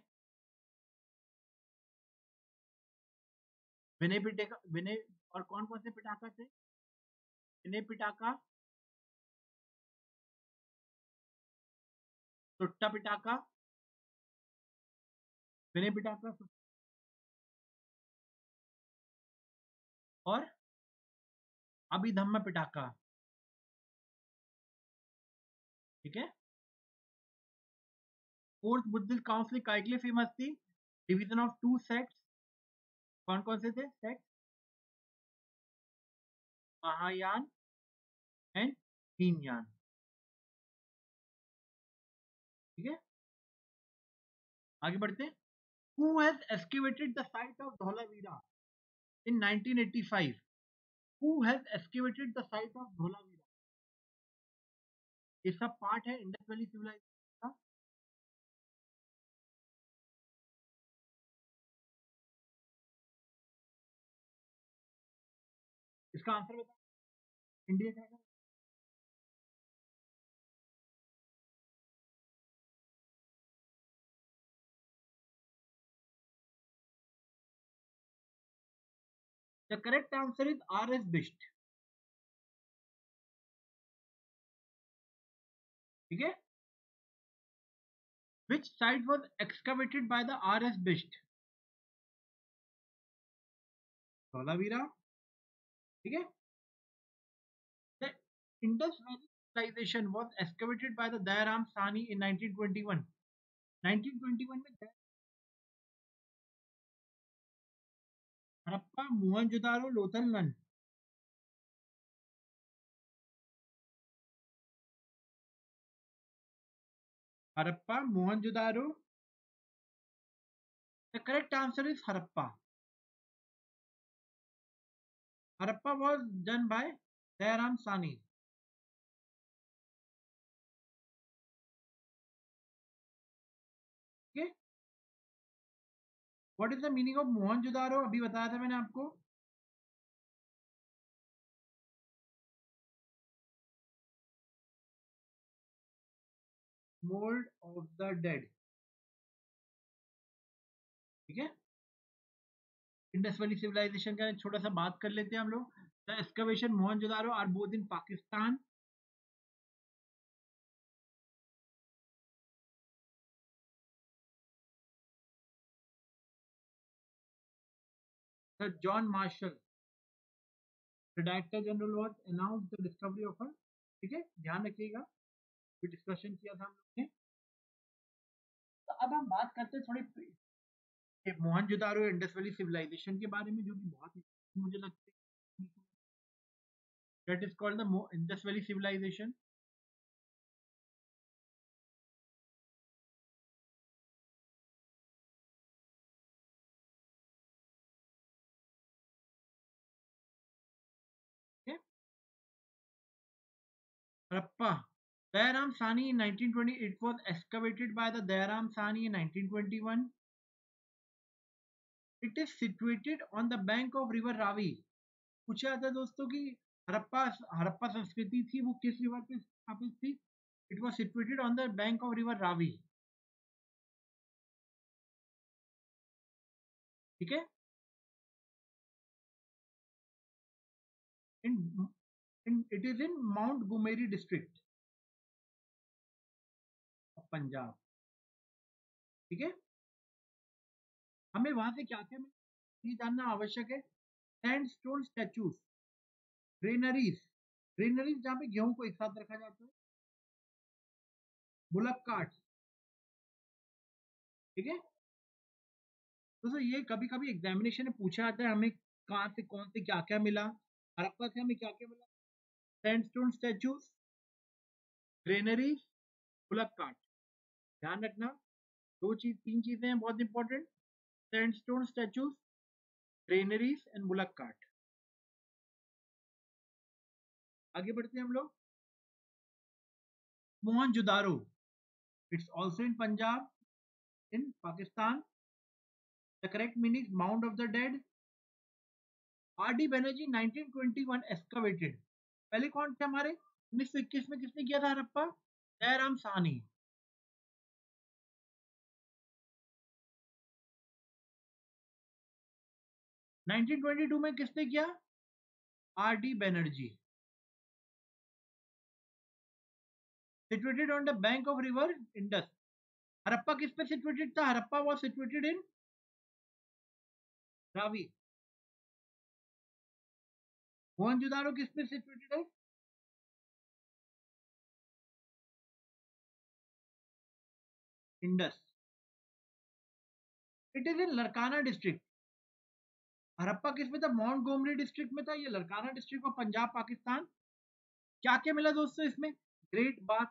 विनय पिटाका, विनय और कौन कौन से पिटाका थे, विनय पिटाका, सुट्टा पिटाका, विनय पिटाका और अभिधम्मा पिटाका। ठीक है। फोर्थ बुद्धिस्ट काउंसिल का लिए फेमस थी, डिवीजन ऑफ टू सेक्ट्स। कौन कौन से थे सेक्ट? महायान एंड हीनयान। ठीक है, आगे बढ़ते। Who has excavated the site of Dholavira in 1985? Who has excavated the site of Dholavira? ये सब पार्ट है इंडस वैली सिविलाइजेशन। इसका आंसर बता इंडिया का। The correct answer is R.S. Bisht. ठीक है। Which site was excavated by the R.S. Bisht? Dholavira. ठीक है। Indus valley civilization was excavated by the Dairam Sani in 1921. 1921 में हड़प्पा, मोहनजोदारो, लोथल नल Harappa, Mohenjodaro. The correct answer is Harappa. Harappa was done by Dairam Sani. Okay. What is the meaning of Mohenjo-daro? अभी बताया था मैंने आपको. Mold of the dead. ठीक है. Indus valley civilisation का छोटा सा बात कर लेते हैं हम लोग. The excavation Mohenjodaro are both in Pakistan. Sir John Marshall director general was announce the discovery of. ठीक है, ध्यान रखिएगा, डिस्कशन किया था हम लोग ने. तो अब हम बात करते हैं थोड़ी मोहनजोदारो इंडस वैली सिविलाइजेशन के बारे में, जो कि बहुत मुझे लगता है that is called the Indus valley civilisation. Harappa Dayaram Sahni in 1920. It was excavated by the Dairam Sani in 1921. It is situated on the bank of river Ravi. पूछा था दोस्तों कि हड़प्पा संस्कृति थी वो किस रिवर पे स्थापित थी. It was situated on the bank of river Ravi. ठीक है. It is in Mount Gomeri district of Punjab. ठीक है. हमें वहां से क्या क्या ये जानना आवश्यक है. सैंडस्टोन स्टैचूज, ग्रेनरीज जहाँ पे गेहूं को एक साथ रखा जाता है, बुलक कार्ट. ठीक है दोस्तों, ये कभी कभी एग्जामिनेशन में पूछा जाता है हमें कहाँ से कौन से क्या क्या मिला. हड़प्पा से हमें क्या क्या मिला? Sandstone statues, granaries, bullock cart. ध्यान रखना तीन चीजें हैं बहुत important. Sandstone statues, granaries and bullock cart. आगे बढ़ते हैं हम लोग. Mohenjodaro, it's also in Punjab, in Pakistan. The correct meaning is Mound of the Dead. R.D. Banerjee 1921 excavated. पहले कौन थे हमारे? 1921 में किसने किया था हड़प्पा? दयाराम सानी. नाइनटीन 1922 में किसने किया? R D. Banerjee. Situated on the bank of river Indus. Harappa किस पे सिचुएटेड था? Harappa was situated in Ravi. Mohenjodaro किस पे सिचुएटेड है? Indus. It is in Larkana district. Harappa किसमें था? माउंट गोमरी डिस्ट्रिक्ट में था. ये लड़काना डिस्ट्रिक्ट ऑफ पंजाब, पाकिस्तान. क्या क्या मिला दोस्तों इसमें? ग्रेट बाथ,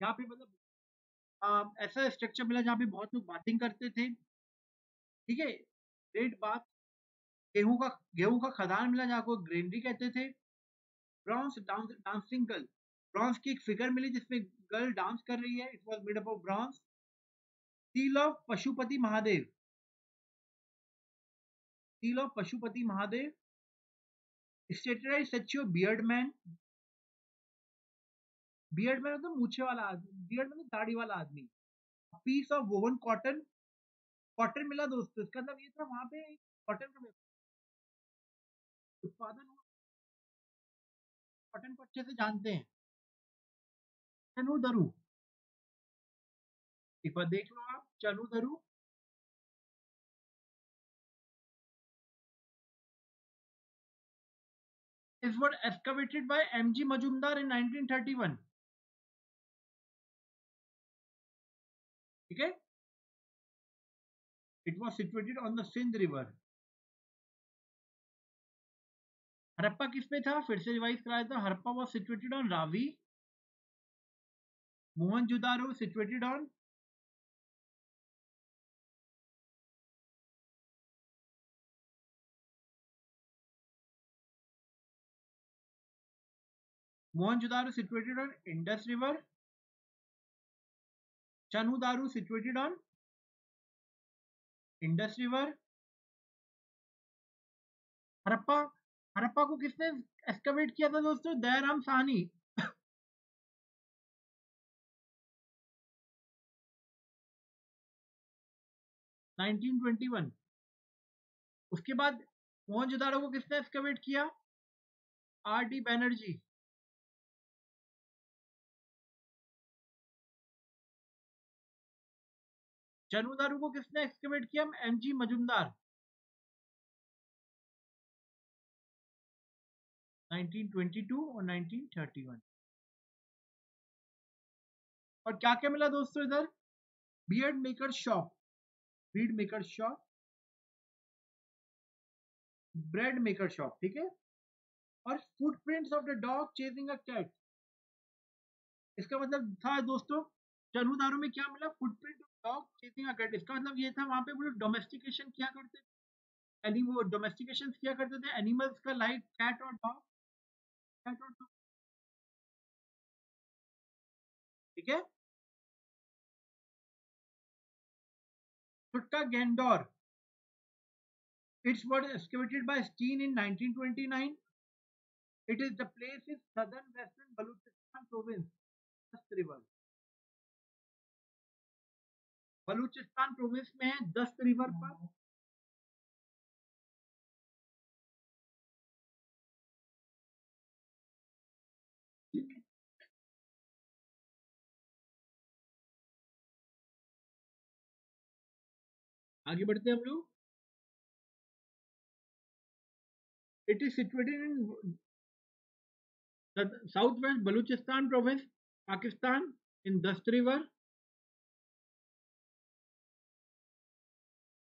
जहाँ पे मतलब ऐसा स्ट्रक्चर मिला जहाँ पे बहुत लोग बाथिंग करते थे. ठीक है. ग्रेट बाथ, गेहूं का खदान मिला जहाँ को ग्रेनरी कहते थे. ब्रॉन्ज डांसिंग गर्ल, ब्रॉन्ज की एक फिगर मिली जिसमें गर्ल डांस कर रही है. It was made up of bronze. Seal of Pashupati Mahadev, seal of Pashupati Mahadev. स्टेट्यूराइज स्टैच्यू ऑफ बियर्डमैन. बियर्डमैन मतलब मूछे वाला आदमी, बियर्ड मतलब दाढ़ी वाला आदमी. Piece of woven cotton, cotton मिला दोस्तों. इसका मतलब ये था वहां पे कॉटन का उत्पादन हुआ. कॉटन को अच्छे से जानते हैं. चनहुदारो, एक बार देख लो आप. Chanhudaro is what excavated by M.G. Majumdar in 1931. Okay? It was situated on the Sindh River. Harappa किस पे था? फिर से रिवाइज कराया था. Harappa was situated on Ravi. Mohenjodaro situated on Indus river. Chanhudaro situated on Indus river. Harappa, Harappa को किसने एक्सकवेट किया था दोस्तों? दयाराम साहनी. (1921). उसके बाद मोहनजोदारो को किसने एक्सकवेट किया? आर.डी. बैनर्जी. चन्हुदारो को किसने एक्सकवेट किया? एम.जी. मजुमदार. 1922 और 1931. और क्या क्या मिला दोस्तों इधर? Beard maker shop, bead maker shop, bread maker shop, ठीक है. और footprints of the dog chasing a cat. इसका मतलब था दोस्तों चन्हुदारो में क्या मिला? Footprint of dog chasing a cat. इसका मतलब ये था वहां पे वो लोग डोमेस्टिकेशन किया करते थे, वो डोमेस्टिकेशन किया करते थे एनिमल्स का, लाइक कैट और डॉग, कैट और डॉग, ठीक है. छुटका Dor, it's were excavated by Stein in 1929. It is the place is southern western Balochistan province, Dasht river. Balochistan province में है, दस्त रिवर पर. आगे बढ़ते हैं हम लोग. It is situated in south west Balochistan province, Pakistan, in Dasht river,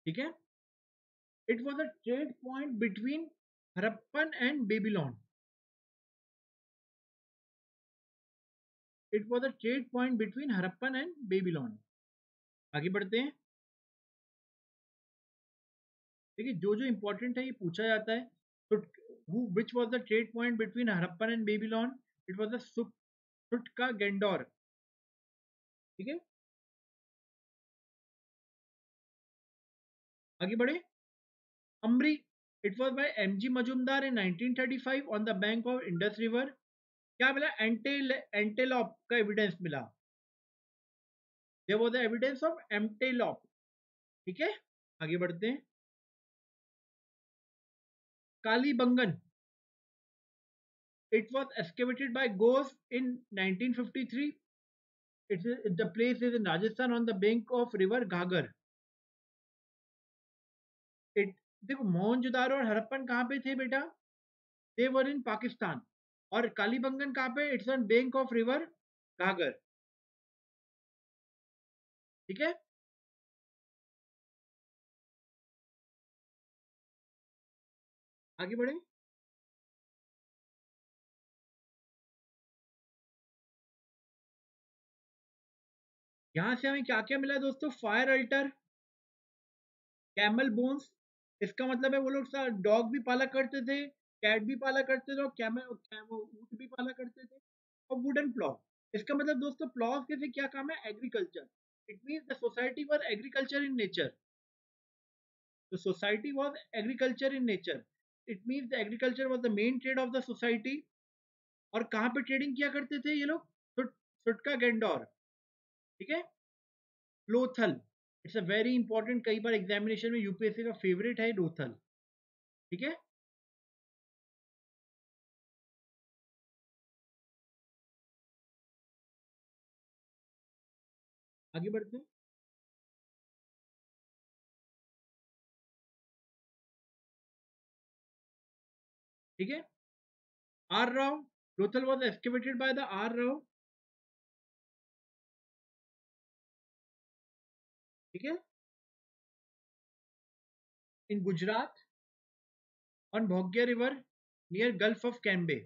ठीक है. It was a trade point between Harappan and Babylon. It was a trade point between Harappan and Babylon. आगे बढ़ते हैं. देखिए जो जो इंपॉर्टेंट है ये पूछा जाता है. तो which was the trade point between Harappan and Babylon? It was the सुटका गेंडोर, ठीक है. आगे बढ़े. Amri, it was by M G Majumdar in 1935 on the bank of Indus river. क्या मिला? एंटेलॉप का एविडेंस मिला. There was the evidence of antelope, ठीक है. आगे बढ़ते हैं. Kalibangan, it was excavated by Gose in 1953. The place is in Rajasthan on the bank of river Ghagar. It, देखो मोहनजोदारो और हड़प्पन कहाँ पे थे बेटा? They were in Pakistan. और कालीबंगन कहाँ पे? It's on bank of river Ghagar. ठीक है. आगे बढ़े. यहां से हमें क्या क्या मिला दोस्तों? Fire altar, camel bones. इसका मतलब है वो लोग डॉग भी पाला करते थे, कैट भी पाला करते थे, और ऊंट भी पाला करते थे, और वुडन प्लॉव. इसका मतलब दोस्तों प्लॉव से क्या काम है? Agriculture. It means the society was agriculture in nature. The society was agriculture in nature. It means the agriculture was the main trade of the society. और कहाँ पे ट्रेडिंग किया करते थे ये लोग? सुटका गेंडोर, ठीक है. Lothal, it's a very important, कई बार एग्जामिनेशन में यूपीएससी का फेवरेट है लोथल, ठीक है. आगे बढ़ते हैं. ठीक है. R. Rao. Lothal was excavated by the R. Rao. ठीक है, in Gujarat on Bhogya River near Gulf of Cambay,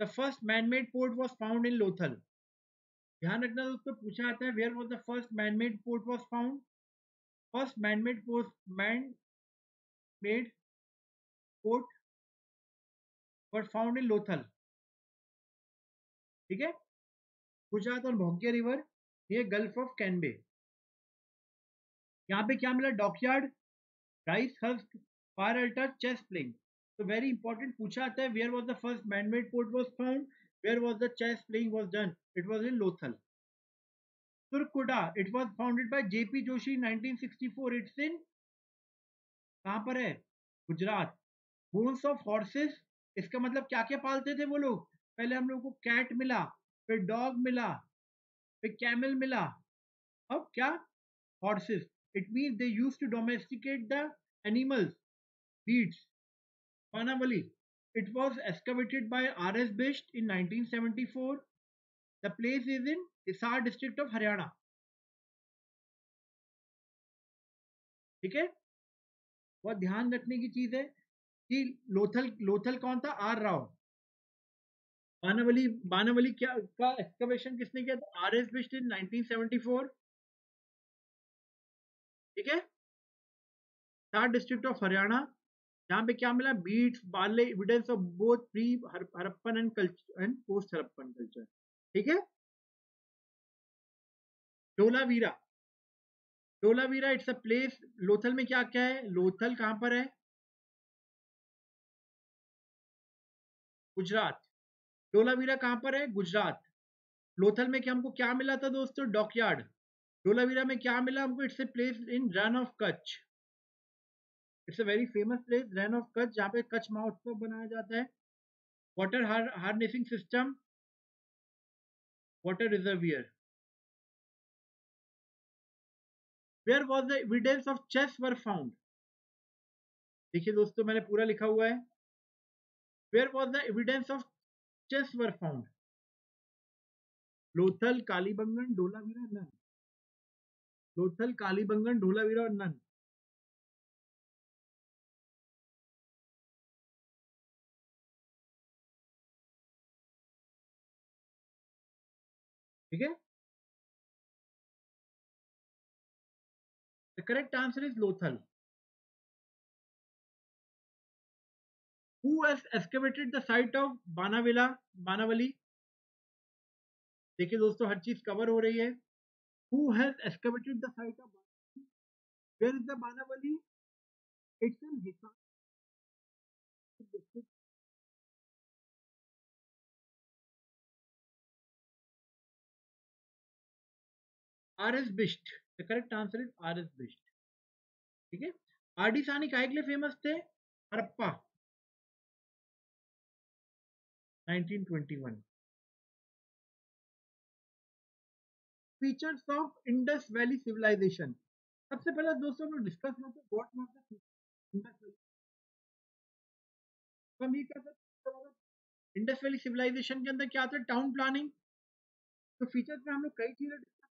the first man-made port was found in Lothal. ध्यान रखना दोस्तों, पूछा आता है where was the first man-made port was found. First man-made port was found in Lothal. ठीक है, गुजरात और Bhogava river ये गल्फ ऑफ कैनबे. यहाँ पे क्या मिला? डॉकयार्ड, राइस हर्स्ट, फायर अल्टर, चेस प्लेइंग. तो वेरी इंपॉर्टेंट पूछा आता है where was the first manmade port was found, where was the chess playing was done, it was in Lothal. सुरकुडा, it was founded by JP Joshi 1964. It's in कहाँ पर है? Gujarat. Bones of horses, इसका मतलब क्या क्या पालते थे वो लोग? पहले हम लोग को कैट मिला, फिर डॉग मिला, फिर कैमल मिला, अब क्या? Horses. It means they use to domesticate the animals. Beads, Banawali, it was excavated by R.S. Bisht in 1974. The place is in Hisar district of Haryana. ठीक है, बहुत ध्यान रखने की चीज है कि लोथल कौन था? R. राव. बानावली क्या का एक्सकवेशन किसने किया था? R.S. बिष्ट इन 1974. ठीक है, थार डिस्ट्रिक्ट ऑफ हरियाणा. यहाँ पे क्या मिला? Beads, barley, evidence of both pre Harappan and post Harappan culture. ठीक है, Dholavira. Dholavira it's a place. Lothal में क्या क्या है? लोथल कहाँ पर है? गुजरात. धोलावीरा कहाँ पर है? गुजरात. लोथल में क्या हमको क्या मिला था दोस्तों? डॉकयार्ड. धोलावीरा में क्या मिला हमको? It's a place in Rann of Kutch. It's a very famous place, Rann of Kutch, जहाँ पे कच्छ महोत्सव बनाया जाता है. Water harnessing system, water reservoir. Where was the evidence of chess were found. देखिए दोस्तों, मैंने पूरा लिखा हुआ है. Where was the evidence of chess were found. Lothal, Kalibangan, Dholavira, none. Lothal, Kalibangan, Dholavira और नन. ठीक है, the correct answer is Lothal. Who has excavated the site of Banawali? देखिए दोस्तों, हर चीज कवर हो रही है. Who has excavated the site of Banawali? Where is the Banawali? It's in Hisar district. R.S. Bisht. The correct answer is R.S. Bisht. ठीक है, R D सानी काहे के लिए फेमस थे? Harappa 1921. Features of Indus Valley Civilization. सबसे पहला दोस्तों हम डिस्कस करते हैं what was the Indus valley. हम ये कर सकते हैं इंडस वैली सिविलाइजेशन के अंदर क्या आता है? Town planning. तो फीचर्स में हम लोग कई चीजें डिस्कस.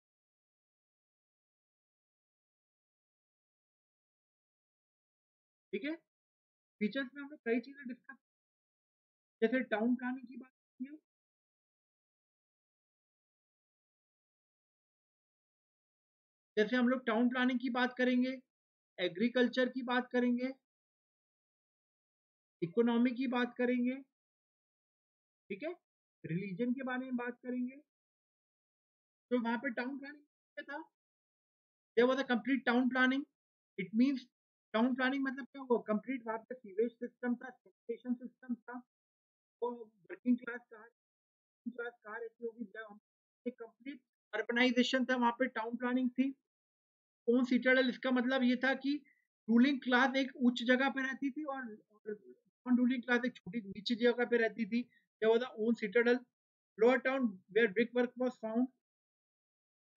ठीक है, फीचर्स में हम लोग कई चीजें डिस्कस, जैसे टाउन प्लानिंग की बात की है. जैसे हम लोग टाउन प्लानिंग की बात करेंगे, एग्रीकल्चर की बात करेंगे, इकोनॉमी की बात करेंगे. ठीक है, रिलीजन के बारे में बात करेंगे. तो वहां पे टाउन प्लानिंग क्या था? There was a complete town planning. It means town planning मतलब क्या हुआ? कंप्लीट. वहाँ पे सीवेज सिस्टम था, सैनिटेशन सिस्टम था, और वर्किंग क्लास कार रहती होगी, कंप्लीट अर्बनाइजेशन था. वहाँ पे टाउन प्लानिंग थी. ओन सिटाडेल, इसका मतलब ये था कि रूलिंग क्लास एक उच्च जगह पे रहती थी और नॉन रूलिंग क्लास एक छोटी नीचे जगह पे रहती थी. On citadel. Lower town where brick work was found.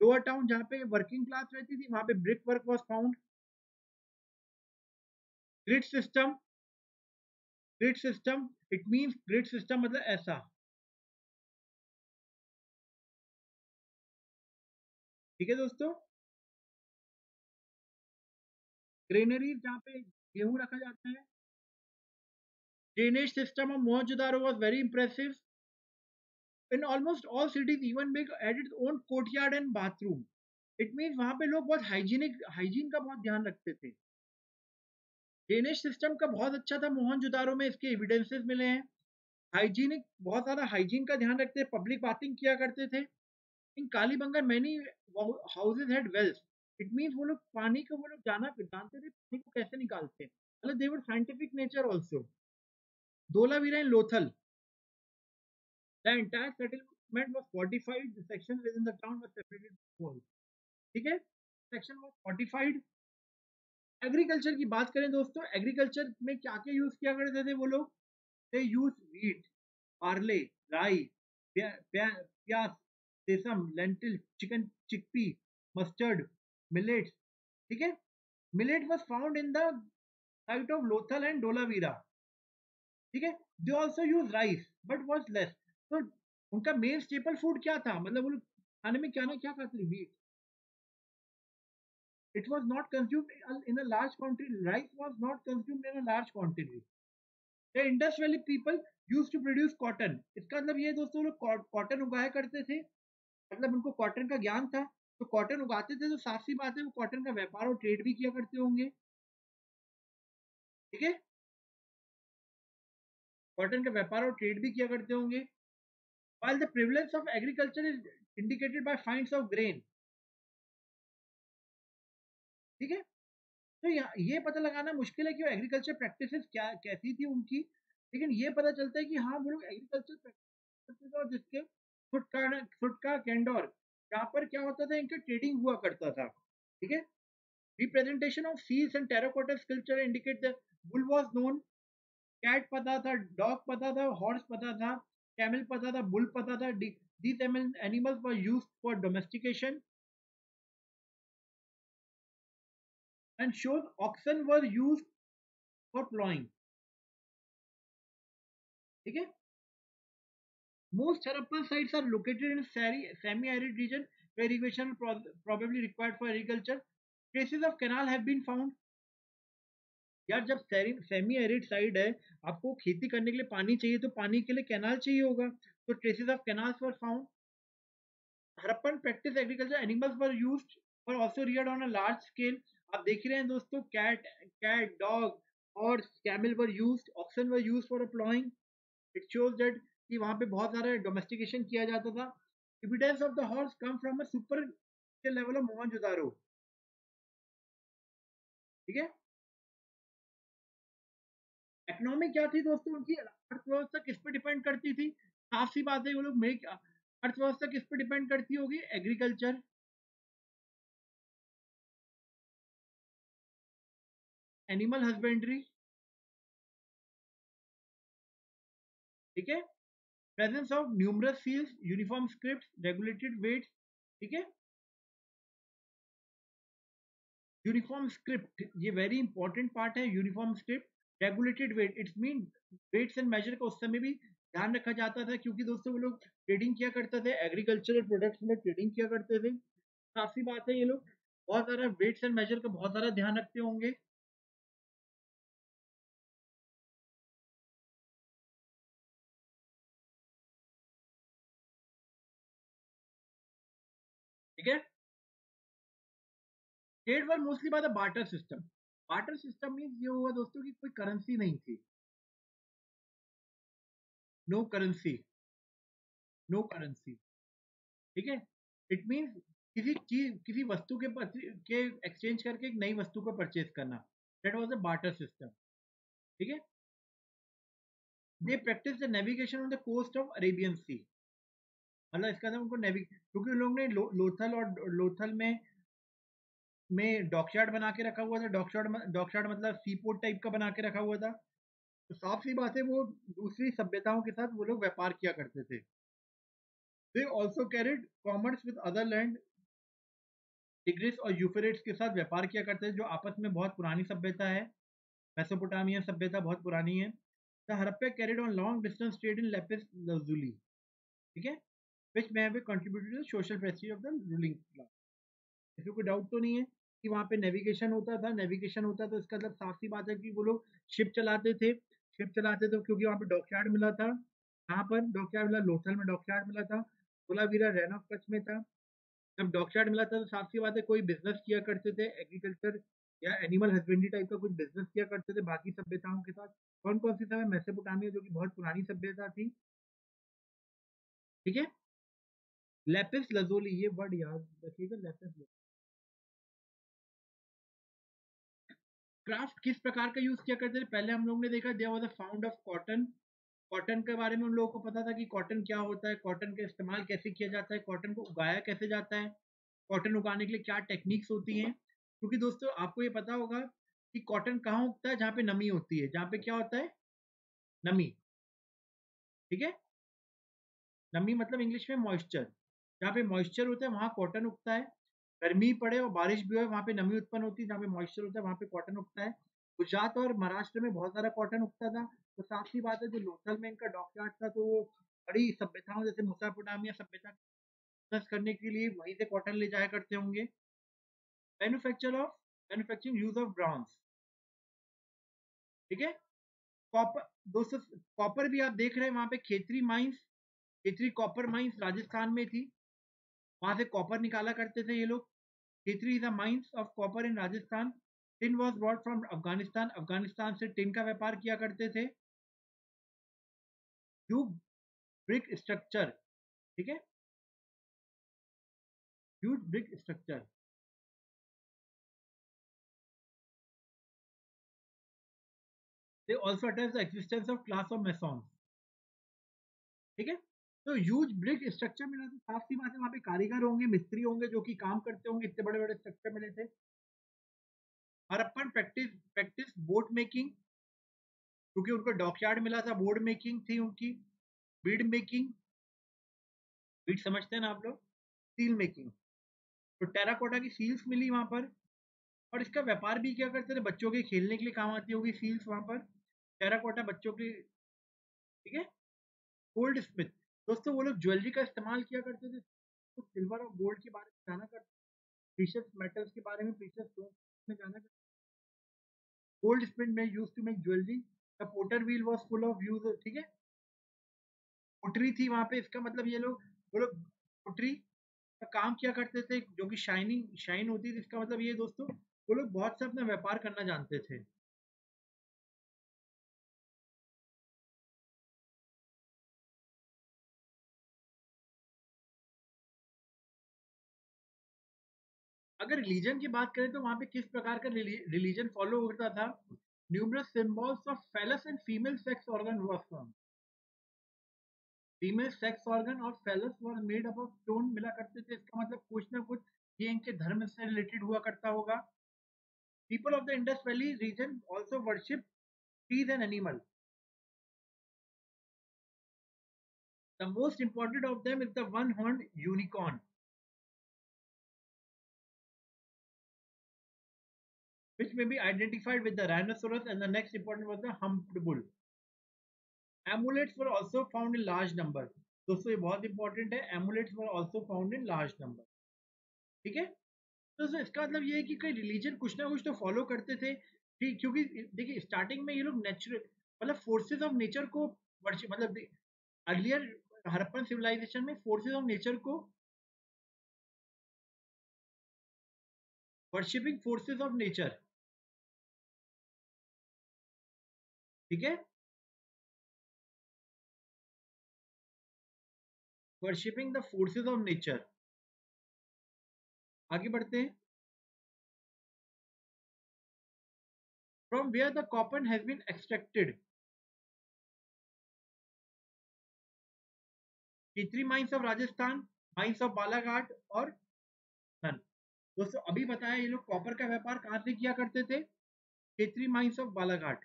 Lower town जहाँ पे वर्किंग क्लास रहती थी वहाँ पे brick work was found. Grid system grid system, it means grid system मतलब ऐसा, ठीक है दोस्तों। ग्रेनरी जहाँ पे गेहूं रखा जाता है। Drainage system of Mohenjodaro was very impressive. In almost all cities, even big, had its own courtyard and bathroom. It means वहाँ पे लोग बहुत hygiene का बहुत ध्यान रखते थे। ड्रेनेज सिस्टम का बहुत अच्छा था मोहनजोदारो में, इसके एविडेंसेस मिले हैं। हाइजीनिक, बहुत ज्यादा हाइजीन का ध्यान रखते थे, पब्लिक बाथिंग किया करते थे। In Kalibangan many houses had wells, it means वो लोग पानी को जानते थे पानी को कैसे निकालते, मतलब they were scientific nature also. Dholavira and Lothal, the entire settlement was fortified, the section within the town was separated from walls, ठीक है, section was fortified। एग्रीकल्चर की बात करें दोस्तों, एग्रीकल्चर में क्या क्या यूज किया करते थे वो लोग, they use wheat, barley, rye, प्याज, सेसम, lentil, chicken, chickpea, mustard, millets, ठीक है। millet was found in the site of Lothal and Dholavira, ठीक है। they also used rice but was less। तो उनका मेन स्टेपल फूड क्या था, मतलब वो खाने में क्या ना क्या खाते थे, wheat. It was not consumed in a large quantity, rice was not consumed in a large quantity. The Indus valley people used to produce cotton, इसका मतलब ये दोस्तों लोग कॉटन उगाया करते थे, मतलब उनको कॉटन का ज्ञान था, तो कॉटन उगाते थे, तो साफ सी बात है वो कॉटन का व्यापार और ट्रेड भी किया करते होंगे, ठीक है, कॉटन का व्यापार और ट्रेड भी किया करते होंगे। While the prevalence of agriculture is indicated by finds of grain, ठीक है। तो ये पता लगाना मुश्किल है कि वो एग्रीकल्चर प्रैक्टिसेस क्या कैसी थी उनकी, लेकिन ये पता चलता है कि हाँ वो लोग एग्रीकल्चर प्रैक्टिसेस और जिसके फुटका कैंडोर यहाँ पर क्या होता था, इनका ट्रेडिंग हुआ करता था, ठीक है। Representation of seals and terracotta sculpture indicate the bull was known. Cat पता था, डॉग पता था, हॉर्स पता था, कैमल पता था, बुल पता था। These animals were used for domestication and shows. Oxen were used for ploughing, ठीक है। Most Harappa sites are located in semi arid region where irrigation probably required for agriculture. Traces of canal have been found. यार जब semi arid side है, आपको खेती करने के लिए पानी चाहिए, तो पानी के लिए कैनाल चाहिए होगा, तो traces of canals were found. Harappan practice agriculture, animals were used और also reared on a large scale. आप देख ही रहे हैं दोस्तों, cat, dog, horse, camel were used, oxen were used for ploughing. It shows that कि वहां पे बहुत सारा डोमेस्टिकेशन किया जाता था। Evidence of the horse come from a super level of Mohenjodaro, ठीक है। इकोनॉमी क्या थी दोस्तों उनकी, अर्थव्यवस्था किस पे डिपेंड करती थी, साफ सी बात है वो लोग अर्थव्यवस्था किस पे डिपेंड करती होगी, एग्रीकल्चर, एनिमल हस्बेंड्री, ठीक है। Presence of numerous seals, uniform scripts, regulated weights, ठीक है। यूनिफॉर्म स्क्रिप्ट, ये वेरी इंपॉर्टेंट पार्ट है, uniform script, regulated weight, it's mean weights and measure का उस समय भी ध्यान रखा जाता था, क्योंकि दोस्तों वो लोग ट्रेडिंग किया करते थे, एग्रीकल्चरल प्रोडक्ट्स में ट्रेडिंग किया करते थे, काफी बात है ये लोग बहुत सारा वेट्स एंड मेजर का बहुत सारा ध्यान रखते होंगे, ठीक है। Trade were mostly by the barter system. Barter system means ये हुआ दोस्तों कि कोई करेंसी नहीं थी, नो करेंसी, ठीक है। इट मीन्स किसी वस्तु के एक्सचेंज करके एक नई वस्तु को परचेज करना, that was a barter system, ठीक है। They practice the navigation on the coast of Arabian sea, मतलब इसका नाम उनको क्योंकि उन लोगों ने लोथल में डॉकयार्ड बना के रखा हुआ था, डॉकयार्ड मतलब सीपोर्ट टाइप का बना के रखा हुआ था, तो साफ सी बात है वो दूसरी सभ्यताओं के साथ वो लोग व्यापार किया करते थे। They also carried commerce with other land, Tigris और यूफ्रेट्स के साथ व्यापार किया करते थे, जो आपस में बहुत पुरानी सभ्यता है, मेसोपोटामिया सभ्यता बहुत पुरानी है। The Harappa carried on long distance trade in lapis lazuli, okay, which may have contributed to the social prestige of the ruling class. इसमें कोई डाउट तो नहीं है कि वहाँ पे नेविगेशन होता था, इसका मतलब साफ सी बात है कि वो लोग शिप चलाते थे क्योंकि वहाँ पे डॉकयार्ड मिला था। यहाँ पर डॉकयार्ड मिला, लोथल में डॉकयार्ड मिला था, धोलावीरा रैन ऑफ कच्छ में था। जब डॉकयार्ड मिला था तो साफ सी बात है कोई बिजनेस किया करते थे, एग्रीकल्चर या एनिमल हस्बेंड्री टाइप का कुछ बिजनेस किया करते थे बाकी सभ्यताओं के साथ। कौन कौन सी सभ्यता? मेसोपोटामिया जो कि बहुत पुरानी सभ्यता थी, ठीक है। लैपिस लजोली, ये वर्ड याद रखिएगा, लैपिस लजोली। क्राफ्ट किस प्रकार का यूज किया करते थे? पहले हम लोग ने देखा there was a found of cotton. Cotton के बारे में हम लोगों को पता था कि कॉटन क्या होता है, कॉटन का इस्तेमाल कैसे किया जाता है, कॉटन को उगाया कैसे जाता है, कॉटन उगाने के लिए क्या टेक्निक्स होती हैं। क्योंकि दोस्तों आपको ये पता होगा कि कॉटन कहाँ उगता है? जहाँ पे नमी होती है। जहाँ पे क्या होता है? नमी, ठीक है। नमी मतलब इंग्लिश में मॉइस्चर। जहाँ पे मॉइस्चर होता है वहाँ कॉटन उगता है। गर्मी पड़े और बारिश भी हो, वहाँ पे नमी उत्पन्न होती है। जहाँ पे मॉइस्चर होता है वहाँ पे कॉटन उगता है। गुजरात और महाराष्ट्र में बहुत सारा कॉटन उगता था। तो साफ ही बात है जो लोथल में इनका डॉकयार्ड था तो वो बड़ी सभ्यताओं जैसे मेसोपोटामिया सभ्यता करने के लिए वहीं से कॉटन ले जाया करते होंगे। मैन्युफैक्चरिंग यूज ऑफ ब्रॉन्ज, ठीक है। कॉपर, दोस्तों कॉपर भी आप देख रहे हैं वहाँ पे खेतरी कॉपर माइंस राजस्थान में थी, वहां से कॉपर निकाला करते थे ये लोग। Khetri is a mines of copper in Rajasthan. Tin was brought from Afghanistan, Afghanistan से टिन का व्यापार किया करते थे। ह्यूज ब्रिक स्ट्रक्चर, ठीक है, huge brick structure. They also attest the existence of class of masons, ठीक है। तो ह्यूज ब्रिक स्ट्रक्चर मिला तो साफ सी बात है वहाँ पे कारीगर होंगे, मिस्त्री होंगे जो कि काम करते होंगे। इतने बड़े बड़े स्ट्रक्चर मिले थे। हरप्पन प्रैक्टिस बोट मेकिंग, क्योंकि उनको डॉकयार्ड मिला था। बोट मेकिंग थी उनकी, बीड मेकिंग, बीड समझते हैं ना आप लोग, सील मेकिंग। तो टेराकोटा की सील्स मिली वहाँ पर और इसका व्यापार भी क्या करते थे? बच्चों के खेलने के लिए काम आती होगी सील्स वहाँ पर, टेराकोटा बच्चों के, ठीक है। गोल्ड स्मिथ, दोस्तों वो लोग ज्वेलरी का इस्तेमाल किया करते थे। तो सिल्वर और गोल्ड के बारे में जाना करते, प्रीशियस मेटल्स के बारे में, प्रीशियस स्टोन में जाना करते। गोल्ड स्मिथ में use to make jewellery. The potter wheel was full of use, ठीक है। पोटरी थी वहाँ पे, इसका मतलब ये लोग पोटरी का काम किया करते थे जो कि शाइन होती थी। इसका मतलब ये दोस्तों वो लोग बहुत सा अपना व्यापार करना जानते थे। अगर रिलीजन की बात करें तो वहाँ पे किस प्रकार का रिलीजन फॉलो होता था? Numerous symbols of phallus and female sex organ were formed. Female sex organ और phallus were made up of stone मिला करते थे। इसका मतलब कुछ ना कुछ ये इनके धर्म से रिलेटेड हुआ करता होगा। People of the Indus valley region also worship trees and animal. The most important of them is the one horn unicorn, which may be identified with the rhinoceros, and the next important was the humped bull. Amulets were also found in large number. दोस्तों ये बहुत important है, amulets were also found in large number, ठीक है। दोस्तों इसका मतलब ये है कि कई religion कुछ ना कुछ तो follow करते थे, ठीक। क्योंकि देखिए starting में ये लोग natural मतलब forces of nature को मतलब earlier हरप्पन civilization में forces of nature को वर्शिपिंग फोर्सेस ऑफ नेचर, ठीक है, worshipping the forces of nature. आगे बढ़ते हैं। From where the copper has been extracted. Khetri mines of Rajasthan, mines of Balaghat और सन। दोस्तों अभी बताया ये लोग कॉपर का व्यापार कहां से किया करते थे? Khetri mines of Balaghat.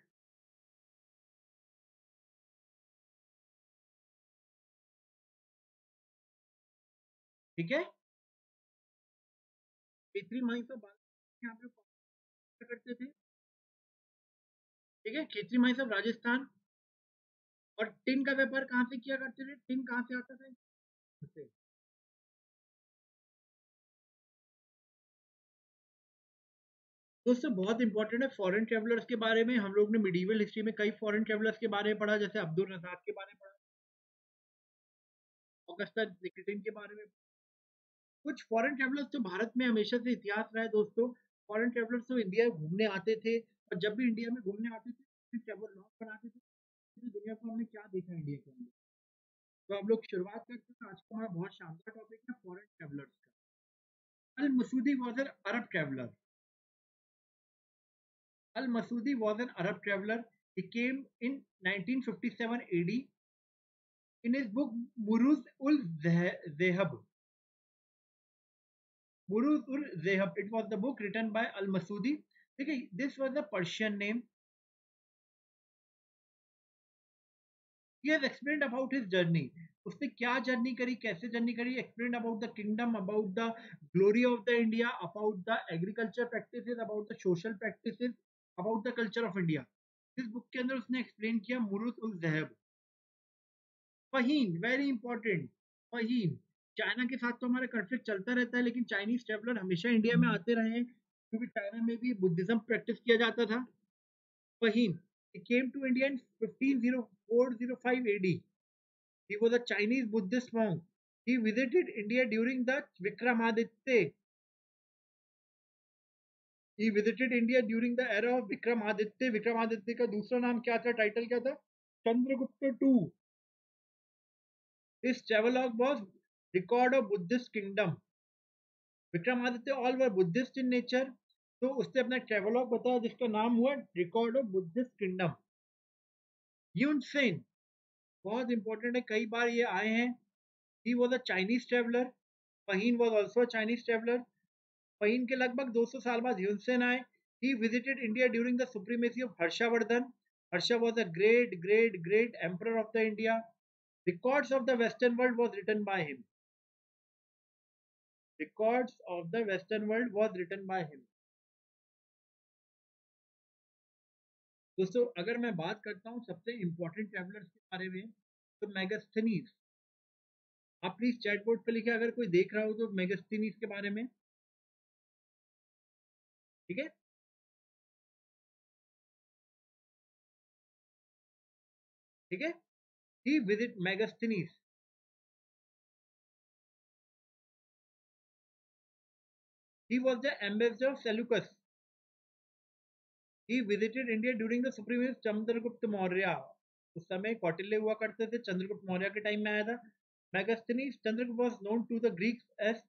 ठीक है, खेतरी माइंस ऑफ बालाघाट करते थे, ठीक है। खेतरी माइंस ऑफ राजस्थान, और टिन का व्यापार कहाँ से किया करते थे? टिन कहाँ से आता था? दोस्तों बहुत इंपॉर्टेंट है फॉरेन ट्रेवलर्स के बारे में। हम लोग ने मिडीवल हिस्ट्री में कई फॉरेन ट्रेवलर्स के बारे में पढ़ा, जैसे अब्दुल रजाक के बारे में पढ़ा, ऑगस्टा लिकटिन के बारे में। कुछ फॉरेन ट्रेवलर्स तो भारत में हमेशा से इतिहास रहा है दोस्तों। फॉरेन ट्रेवलर्स तो इंडिया घूमने आते थे और जब भी इंडिया में घूमने आते थे ट्रेवल लॉग बनाते थे, दुनिया को हमने क्या देखा इंडिया के अंदर। तो हम लोग शुरुआत करते हैं। आज का हमारा बहुत शानदार टॉपिक है फॉरेन ट्रेवलर्स का। Al Masudi was an Arab traveller. Al Masudi was an Arab traveller. He came in 1957 AD in his book Muruj ul Zehab. Buruj ul Zehab. It was the book written by Al Masudi. Okay, this was the Persian name. He has explained about his journey. उसने क्या journey करी, कैसे journey करी, explained about the kingdom, about the glory of the India, about the agriculture practices, about the social practices, about the culture of India. इस book के अंदर उसने explain किया Buruj ul Zehab. Fa-Hien, very important. Fa-Hien. China के साथ तो हमारा conflict चलता रहता है, लेकिन चाइनीज ट्रेवलर हमेशा इंडिया में आते रहे हैं क्योंकि चाइना में भी बुद्धिज्म प्रैक्टिस किया जाता था। Fa-Hien came to India in 1504-05 AD. He was a Chinese Buddhist monk. He visited India during the Vikramaditya. He visited India during the era of Vikramaditya. Vikramaditya का दूसरा नाम क्या था, टाइटल क्या था? Chandragupta 2। This travelogue was record of Buddhist kingdom. Vikramaditya all were Buddhist in nature, तो उसने अपना ट्रेवलॉग बताया जिसका नाम हुआ रिकॉर्ड ऑफ बुद्धिस्ट किंगडम। यून सेन बहुत इंपॉर्टेंट है, कई बार ये आए हैं। He was a Chinese traveller. Fa-Hien was also Chinese traveller. Fa-Hien के लगभग 200 साल बाद यून सेन आए। He visited India during the supremacy of Harshavardhan. Harsha was a great great great emperor of the India. Records of the western world was written by him. Records of the Western world was written by him. दोस्तों अगर मैं बात करता हूँ सबसे important travellers के बारे में तो मेगास्थनीज, आप प्लीज चैट बोर्ड पर लिखे अगर कोई देख रहा हो तो मेगास्थनीज के बारे में, ठीक है। ठीक है, he visit Megasthenes. He was the ambassador of Seleucus. He visited India during the supremacy of Chandragupta Maurya. उस समय कौटिल्य हुआ करते थे, चंद्रगुप्त मौर्य के टाइम में आया था। Megasthenes Chandragupta was known to the Greeks as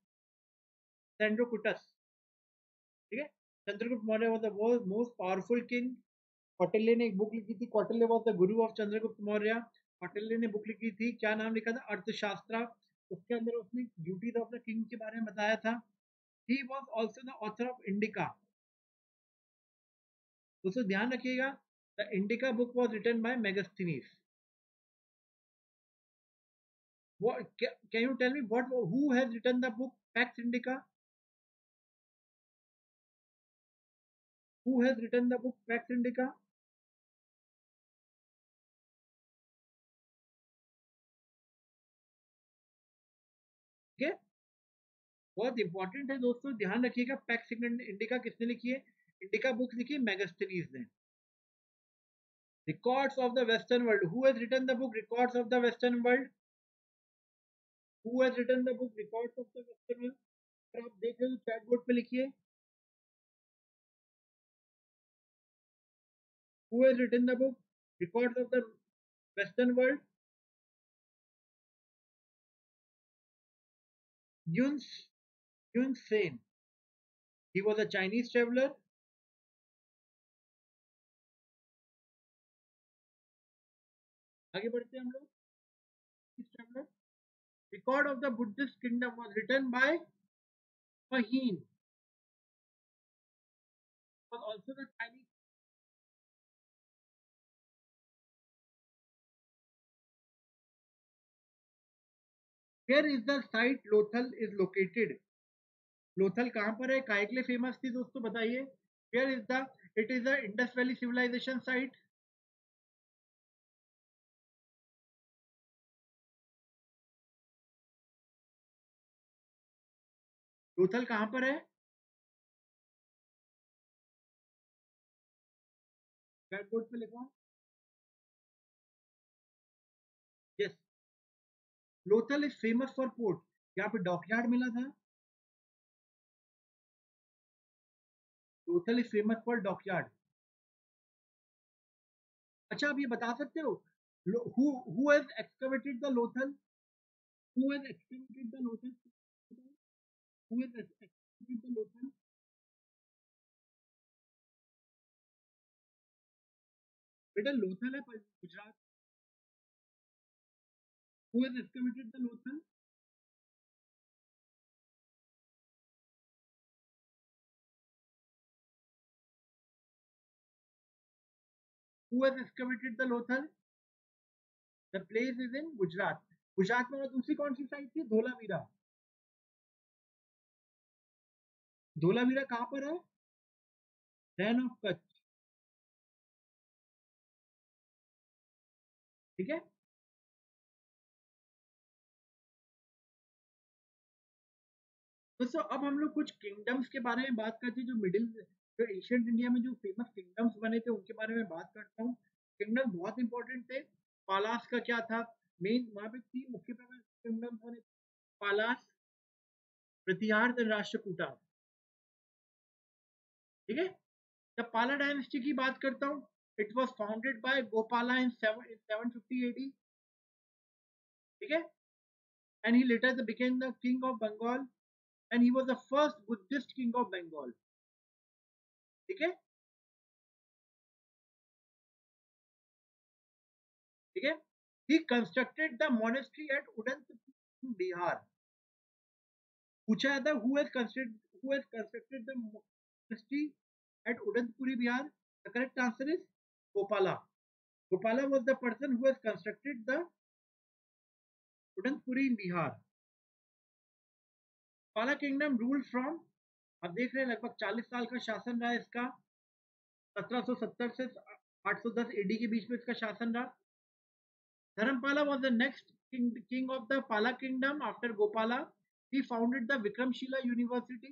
Sandrocutus. ठीक है, Chandragupta Maurya was the world's most powerful king. Kautilya ने एक बुक लिखी थी, Kautilya was the guru of Chandragupta Maurya. Kautilya ने बुक लिखी थी, क्या नाम लिखा था? अर्थशास्त्र। उसके अंदर उसने ड्यूटी ऑफ द किंग के बारे में बताया था। He was also the author of Indica. दोस्तों ध्यान रखिएगा, the Indica book was written by Megasthenes. What can you tell me? What who has written the book Pax Indica? Who has written the book Pax Indica? Okay. बहुत important है दोस्तों, ध्यान रखिएगा। PACS indica किसने लिखी है? Indica books लिखी Megasthenes ने। Records of the western world, who has written the book records of the western world? Who has written the book records of the western world? अगर आप देख रहे हो चैट बोर्ड पे लिखिए, who has written the book records of the western world? Yun Sen. He was a Chinese traveler. आगे बढ़ते हैं हम लोग। Chinese traveler. Record of the Buddhist kingdom was written by Fa-Hien. Was also the Chinese. Where is the site Lothal is located? Lothal कहाँ पर है, काहे के लिए फेमस थी दोस्तों बताइए। Where is the? It is the Indus Valley Civilization site. Lothal कहां पर है? ब्लैक बोर्ड पे लिखा, yes, Lothal is famous for port. यहाँ पे डॉकयार्ड मिला था। Lothal is famous for dockyard. अच्छा आप ये बता सकते हो who has excavated the Lothal? Who has excavated the Lothal? Who has excavated the Lothal? बेटा लोथल है Gujarat. Who has excavated the Lothal? Who has excavated the Lothal? The place is in Gujarat. Gujarat में दूसरी कौन सी साइट थी? धोलावीरा। धोलावीरा कहां पर है? Rann of Kutch. ठीक है, दोस्तों अब हम लोग कुछ किंगडम्स के बारे में बात करते हैं जो एशियंट इंडिया में जो फेमस किंगडम्स बने थे उनके बारे में बात करता हूँ। किंगडम बहुत इंपॉर्टेंट थे। पालास का क्या था मेन? वहां पे तीन मुख्य प्रकार के किंगडम्स बने थे, पालास, प्रतिहार और राष्ट्रकूटा। ठीक है, तब पाला डायनेस्टी की बात करता हूँ। It was founded by Gopala in 750 AD. ठीक है, and he later became the king of Bengal and he was the first Buddhist king of Bengal. ठीक है, he constructed the monastery at Udantapur, Bihar। पूछा था who has constructed the monastery at Udantapur, Bihar? The correct answer is Gopala. Gopala was the person who has constructed the Udantapur in Bihar। Pala kingdom ruled from, अब देख रहे हैं लगभग 40 साल का शासन रहा इसका। 1770 से 810 एडी के बीच में इसका शासन रहा। Dharampala was the next king of the Pala kingdom after Gopala. He founded the Vikramshila University।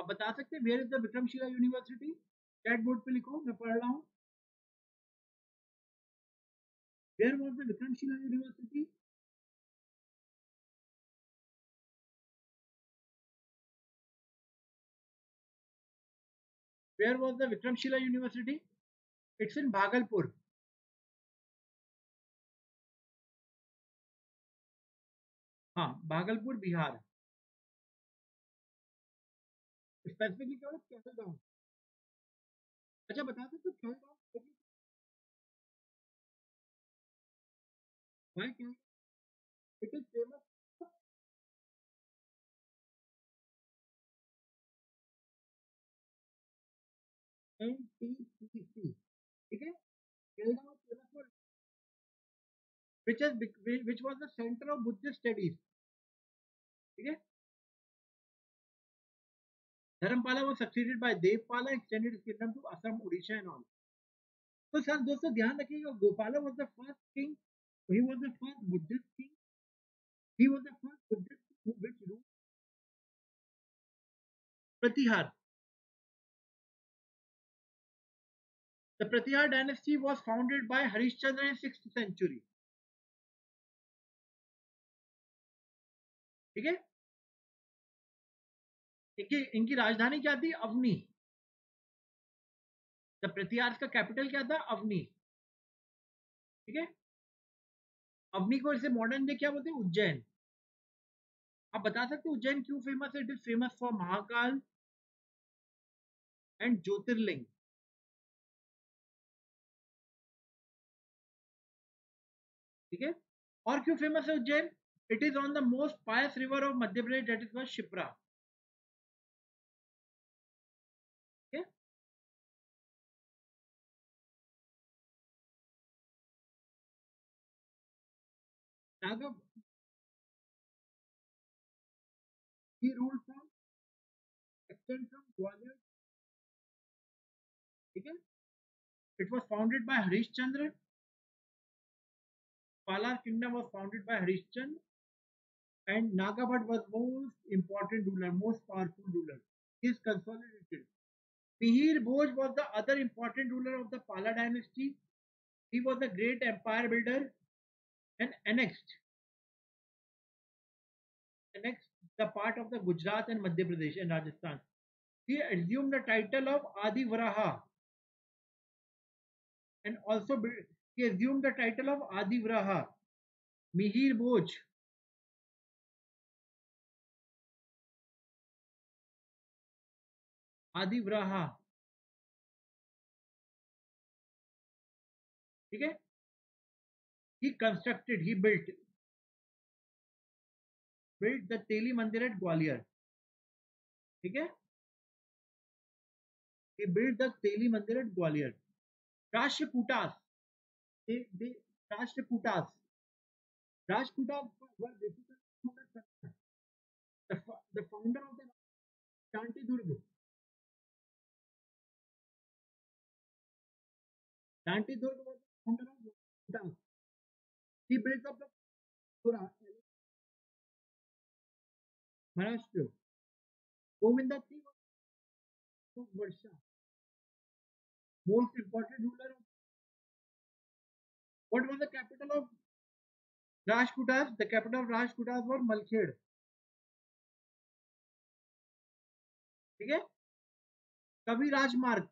अब बता सकते हैं where is the Vikramshila University? Chat board पे लिखो, मैं पढ़ रहा हूँ। Where was the Vikramshila University? Where was the Vikramshila University? It's in Bhagalpur। हाँ, भागलपुर, बिहार। स्पेसिफिकली क्या है? खेलगांव। अच्छा बता सकते हो खेलगांव भाई क्या? It is famous. ठीक है, Khelgaon famous for which was the center of Buddhist studies। ठीक है, Dharmapala was succeeded by Devpala, extended his kingdom to Assam, Odisha and all। तो सर दोस्तों ध्यान रखिएगा, Gopala was the first king, he was the first Buddhist king, he was the first Buddhist who ruled Pratihar। The Pratihar dynasty was founded by Harishchandra in 6th century। ठीक है, इनकी राजधानी क्या थी? अवनी। द प्रतिहार का कैपिटल क्या था? अवनी। ठीक है, अवनी को इसे मॉडर्न डे क्या बोलते हैं? उज्जैन। आप बता सकते हो उज्जैन क्यों फेमस है? It is famous for Mahakal and ज्योतिर्लिंग। ठीक है, और क्यों फेमस है Ujjain? It is on the most pious river of Madhya Pradesh, that is called Shipra। Okay, Naga he ruled from extend from Gwalior। Okay, it was founded by Harishchandra। Pala kingdom was founded by Harishchandra and Naga Bhatt was most important ruler, most powerful ruler. He is consolidated. Mihir Bhoj was the other important ruler of the Pala dynasty. He was a great empire builder and annexed the part of the Gujarat and Madhya Pradesh and Rajasthan. He assumed the title of Adi Varaha and also he assumed the title of Adi Varaha. Mihir Bhoj आदि व्राहा, ठीक है, he constructed, he built the तेली मंदिर at Gwalior, ठीक है, he built the तेली मंदिर at Gwalior. Rashtrakutas were basically the founder of the शांतिदुर्ग. Chanhudaro was the founder of Rajputas. He built up the Pura, Maharashtra. Govinda III was of Varsha, most important ruler of. What was the capital of Rajputas? The capital of Rajputas was Malkhed. ठीक है? Kaviraj Marg.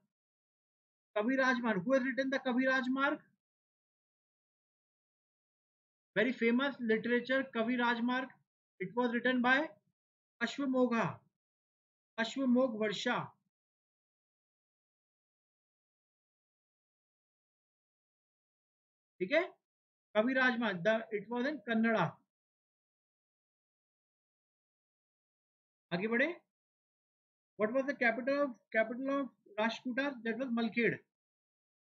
Who has written the Kaviraj Marg? Very famous literature, Kaviraj Marg. It was written by Ashwamogh Varsha. Okay? Kaviraj Marg. It was in Kannada. Aage badhe. What was the capital of Rajputas? That was Malkhed.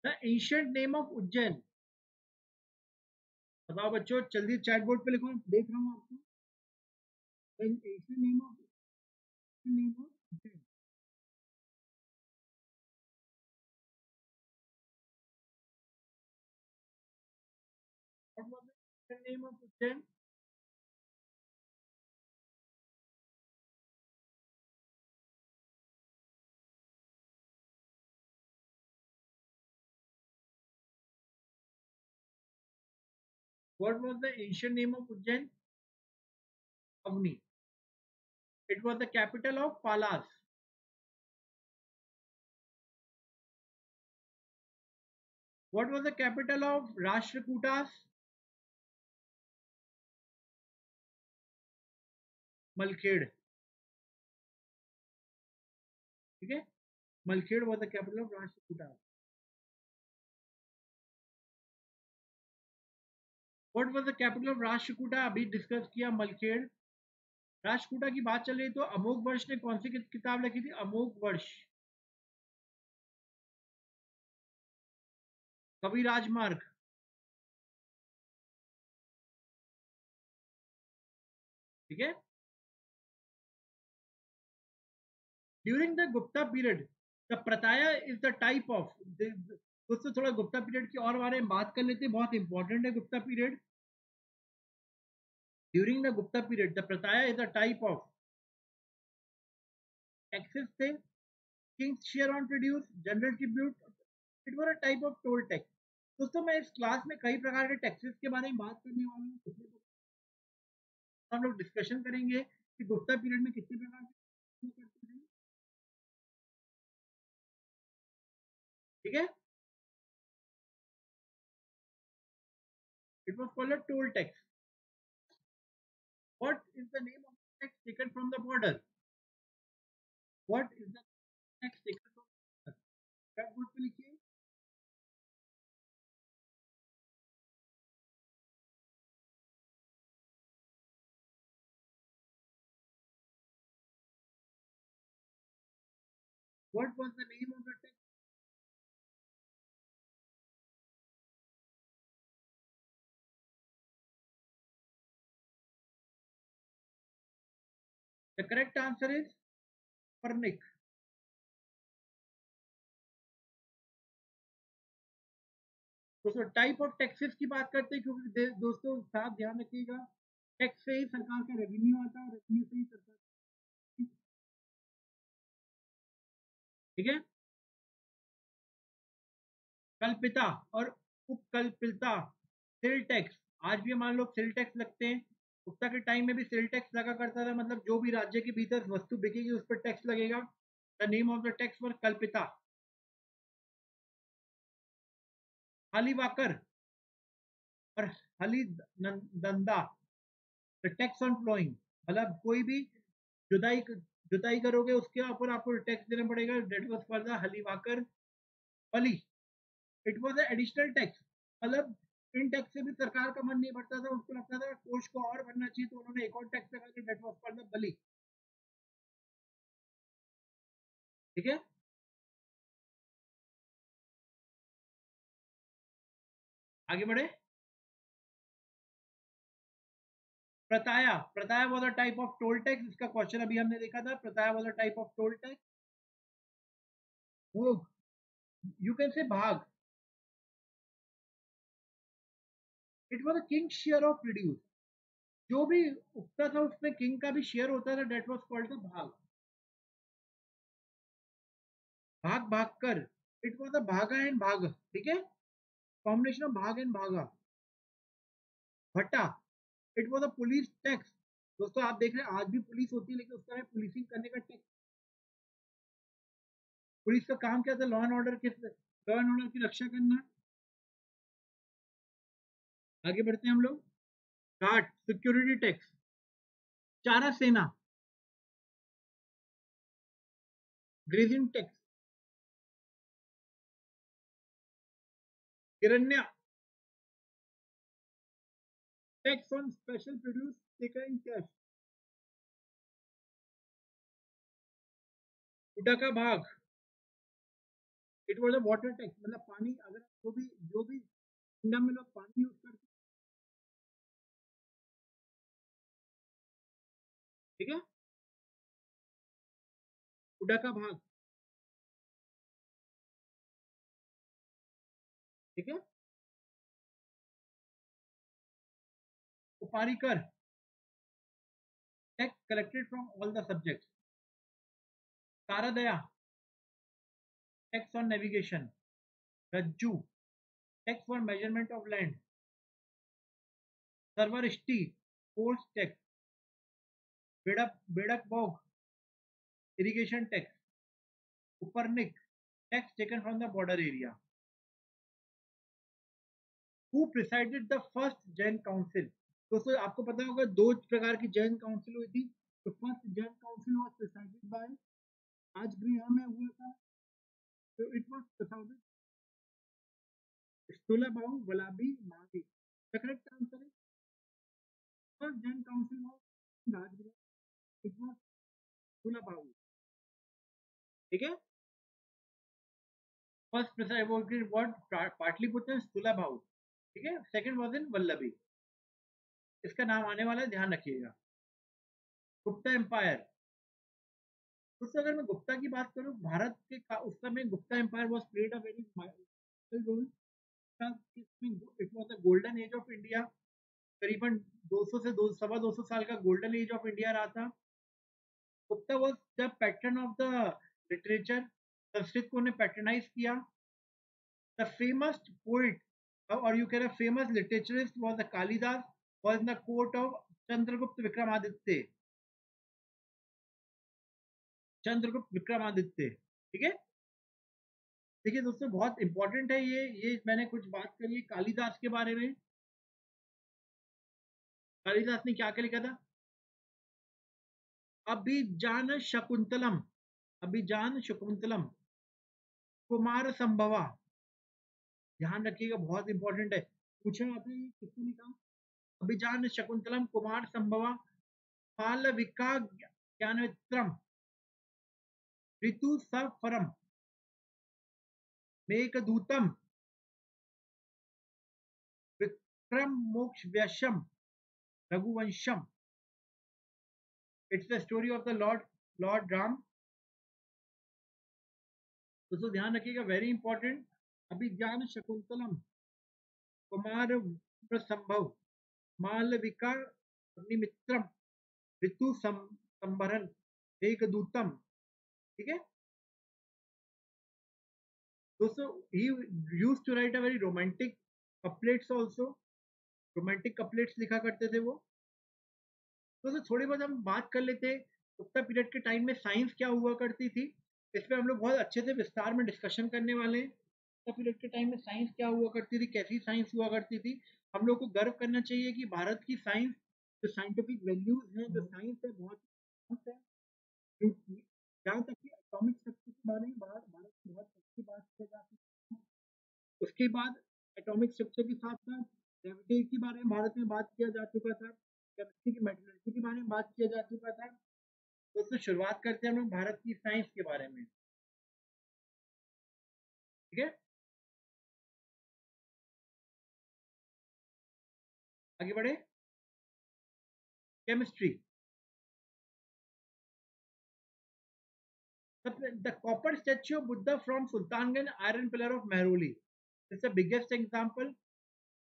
The ancient name of Ujjain. बताओ बच्चों, जल्दी chat board पे लिखो, देख रहा हूँ आपको. The ancient name of Ujjain. What was the ancient name of Ujjain? What was the ancient name of Ujjain? Avni. It was the capital of Palas. What was the capital of Rashtrakutas? Malkhed. Okay? Malkhed was the capital of Rashtrakutas. What was the capital of Rashtrakuta? अभी discuss किया मलखेड़. राष्ट्रकूटा की बात चल रही तो अमोघ वर्ष ने कौन सी किताब लिखी थी? अमोघ वर्ष. कविराज मार्ग. ठीक है. During the Gupta period, the Prataya is the type of. दोस्तों थोड़ा गुप्ता पीरियड की और बारे में बात कर लेते हैं, बहुत इंपॉर्टेंट है Gupta period. During the Gupta period the प्रताया is a type of taxes थे, Kings share on produce, general tribute. It was a type of toll tax. दोस्तों मैं इस क्लास में कई प्रकार के टैक्सेस के बारे में बात करने वाला हूं. हम लोग डिस्कशन करेंगे कि गुप्ता पीरियड में कितने प्रकार के करते हैं. ठीक है. It was called a toll tax. What is the name of the tax taken from the border? What is the tax taken from the border? That would be likely. What was the name of the tax? The correct answer is Pernik. दोस्तों type of taxes की बात करते हैं क्योंकि दोस्तों साथ ध्यान रखिएगा टैक्स से ही सरकार का रेवेन्यू आता है, रेवेन्यू से ही सरकार, ठीक है। कल्पिता और उपकल्पिता, सेल टैक्स, आज भी हमारे लोग सेल टैक्स लगते हैं, गुप्ता के टाइम में भी सेल टैक्स लगा करता था, मतलब जो भी राज्य के भीतर वस्तु बिकेगी उस पर टैक्स लगेगा। The name of the tax for कल्पिता। हलीवाकर और हली दंदा, द टैक्स ऑन प्लोइंग, मतलब कोई भी जुताई करोगे उसके ऊपर आपको टैक्स देना पड़ेगा। डेट वॉज फॉर द हलीवाकर पली, it was a additional tax, मतलब इन टैक्स से भी सरकार का मन नहीं भरता था, उसको लगता था कोष को और भरना चाहिए, तो उन्होंने एक और टैक्स लगा के डेट वॉज फॉर द बली, ठीक है। आगे बढ़े। प्रताया, pratyaya was a type of toll tax, इसका क्वेश्चन अभी हमने देखा था। प्रताया was a type of toll tax. वो यू कैन से भाग, it was a king share of produce, जो भी उगता था उसमें किंग का भी शेयर होता था, डेट वाज कॉल्ड द भाग। भाग भाग कर, it was the bhaga and bhag, ठीक है, कॉम्बिनेशन ऑफ भाग एंड भागा। भट्टा, it was a police tax. दोस्तों आप देख रहे हैं आज भी पुलिस होती है, लेकिन उसका है पुलिसिंग करने का टैक्स। पुलिस का काम क्या था? लॉ एंड ऑर्डर के, लॉ एंड ऑर्डर की रक्षा करना। आगे बढ़ते हैं हम लोग। Guard, security tax. चारा सेना, ग्रेजिंग टैक्स। किरण्या tax on special produce taken in cash. उड़ा का भाग, it was a water tax, मतलब पानी, अगर जो भी किंगडम में लोग पानी यूज करते, ठीक है, उड़ा का भाग, ठीक है। उपारी कर, tax collected from all the subjects. तारा दया, tax on navigation. Rajju, tax for measurement of land. सर्वरिष्टि, फोर्स टैक्स। बेड़क बॉग, इरिगेशन टैक्स। उपरनिक, tax taken from the border area. Who presided the first Jain council? दोस्तों आपको पता होगा दो प्रकार की जैन काउंसिल हुई थी। तो first Jain council was presided by, Rajgriha में हुआ था, तो इट वाज प्रिसाइडेड स्टोलाबाऊ वलाबी मावी। The correct answer is first Jain council was Rajgriha, it was स्टोलाबाऊ, ठीक है। First presided what? पाटलिपुत्र, स्टोलाबाऊ, ठीक है। सेकंड वाज इन वल्लभी, इसका नाम आने वाला है, ध्यान रखिएगा। गुप्ता एम्पायर। दोस्तों अगर मैं गुप्ता की बात करूं, भारत के उस समय Gupta empire was played a very mile role. It was the golden age of India, करीबन 200 से 250 साल का गोल्डन एज ऑफ इंडिया रहा था। Gupta was the patron of the literature, Sanskrit को उन्हें पैटर्नाइज किया। द फेमस पोइट और you can famous literaturist was the Kalidas, was in the court of Chandragupta Vikramaditya, Chandragupta Vikramaditya, ठीक है। देखिए दोस्तों बहुत इंपॉर्टेंट है ये मैंने कुछ बात करी कालिदास के बारे में। कालिदास ने क्या क्या लिखा था? अभिजान शकुंतलम, कुमार संभवा, ध्यान रखिएगा बहुत इंपॉर्टेंट है, पूछा आपने ये किसने लिखा? अभिजान शकुंतलम, कुमार संभवा, पालविका ज्ञानवित्रम, ऋतु सफरम, मेघदूतम, विक्रम मोक्ष व्यशम, Raghuvamsham. It's the story of the lord Ram. दोस्तों ध्यान रखिएगा very important. Abhijnana Shakuntalam, Kumarasambhava, Malvika निमित्रम, ऋतु संभरण, एक दूतम, ठीक है दोस्तों। he used to write a very romantic couplets also, romantic couplets लिखा करते थे वो दोस्तों। थोड़ी बहुत हम बात कर लेते गुप्ता पीरियड के टाइम में साइंस क्या हुआ करती थी, इस पर हम लोग बहुत अच्छे से विस्तार में डिस्कशन करने वाले हैं। गुप्ता पीरियड के टाइम में साइंस क्या हुआ करती थी, कैसी साइंस हुआ करती थी। हम लोग को गर्व करना चाहिए कि भारत की साइंस जो साइंटिफिक वैल्यूज हैं, जो साइंस है बहुत है, क्योंकि जहाँ तक कि एटॉमिक शक्ति के बारे में भारत की बहुत अच्छी बात की जाती है। उसके बाद एटॉमिक स्ट्रक्चर के साथ साथ ग्रेविटी के बारे में भारत में बात किया जा चुका था, केमिस्ट्री की मेटलर्जी के बारे में बात किया जा चुका था। दोस्तों शुरुआत करते हैं हम लोग भारत की साइंस के बारे में, ठीक है। आगे बढ़े, chemistry. The copper statue of Buddha from Sultanganj, iron pillar of Mehroli. It's the biggest example.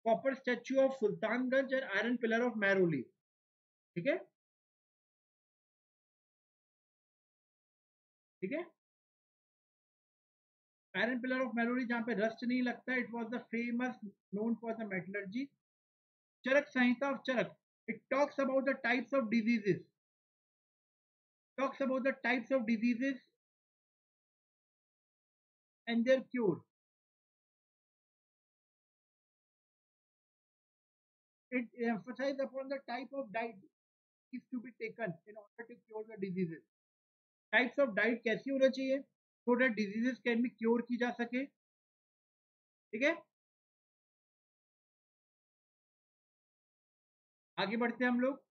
Copper statue of Sultanganj and iron pillar of Mehroli. ठीक है, ठीक है। आयरन पिलर ऑफ मैरोली जहाँ पे रस्ट नहीं लगता, it was the famous known for the metallurgy. Charak Samhita of Charak, it talks about the types of diseases, talks about the types of diseases and their cure. It emphasise upon the type of diet is to be taken in order to cure the diseases. Types of diet कैसी होना चाहिए so that diseases can be cure की जा सके, ठीक है। आगे बढ़ते हैं हम लोग,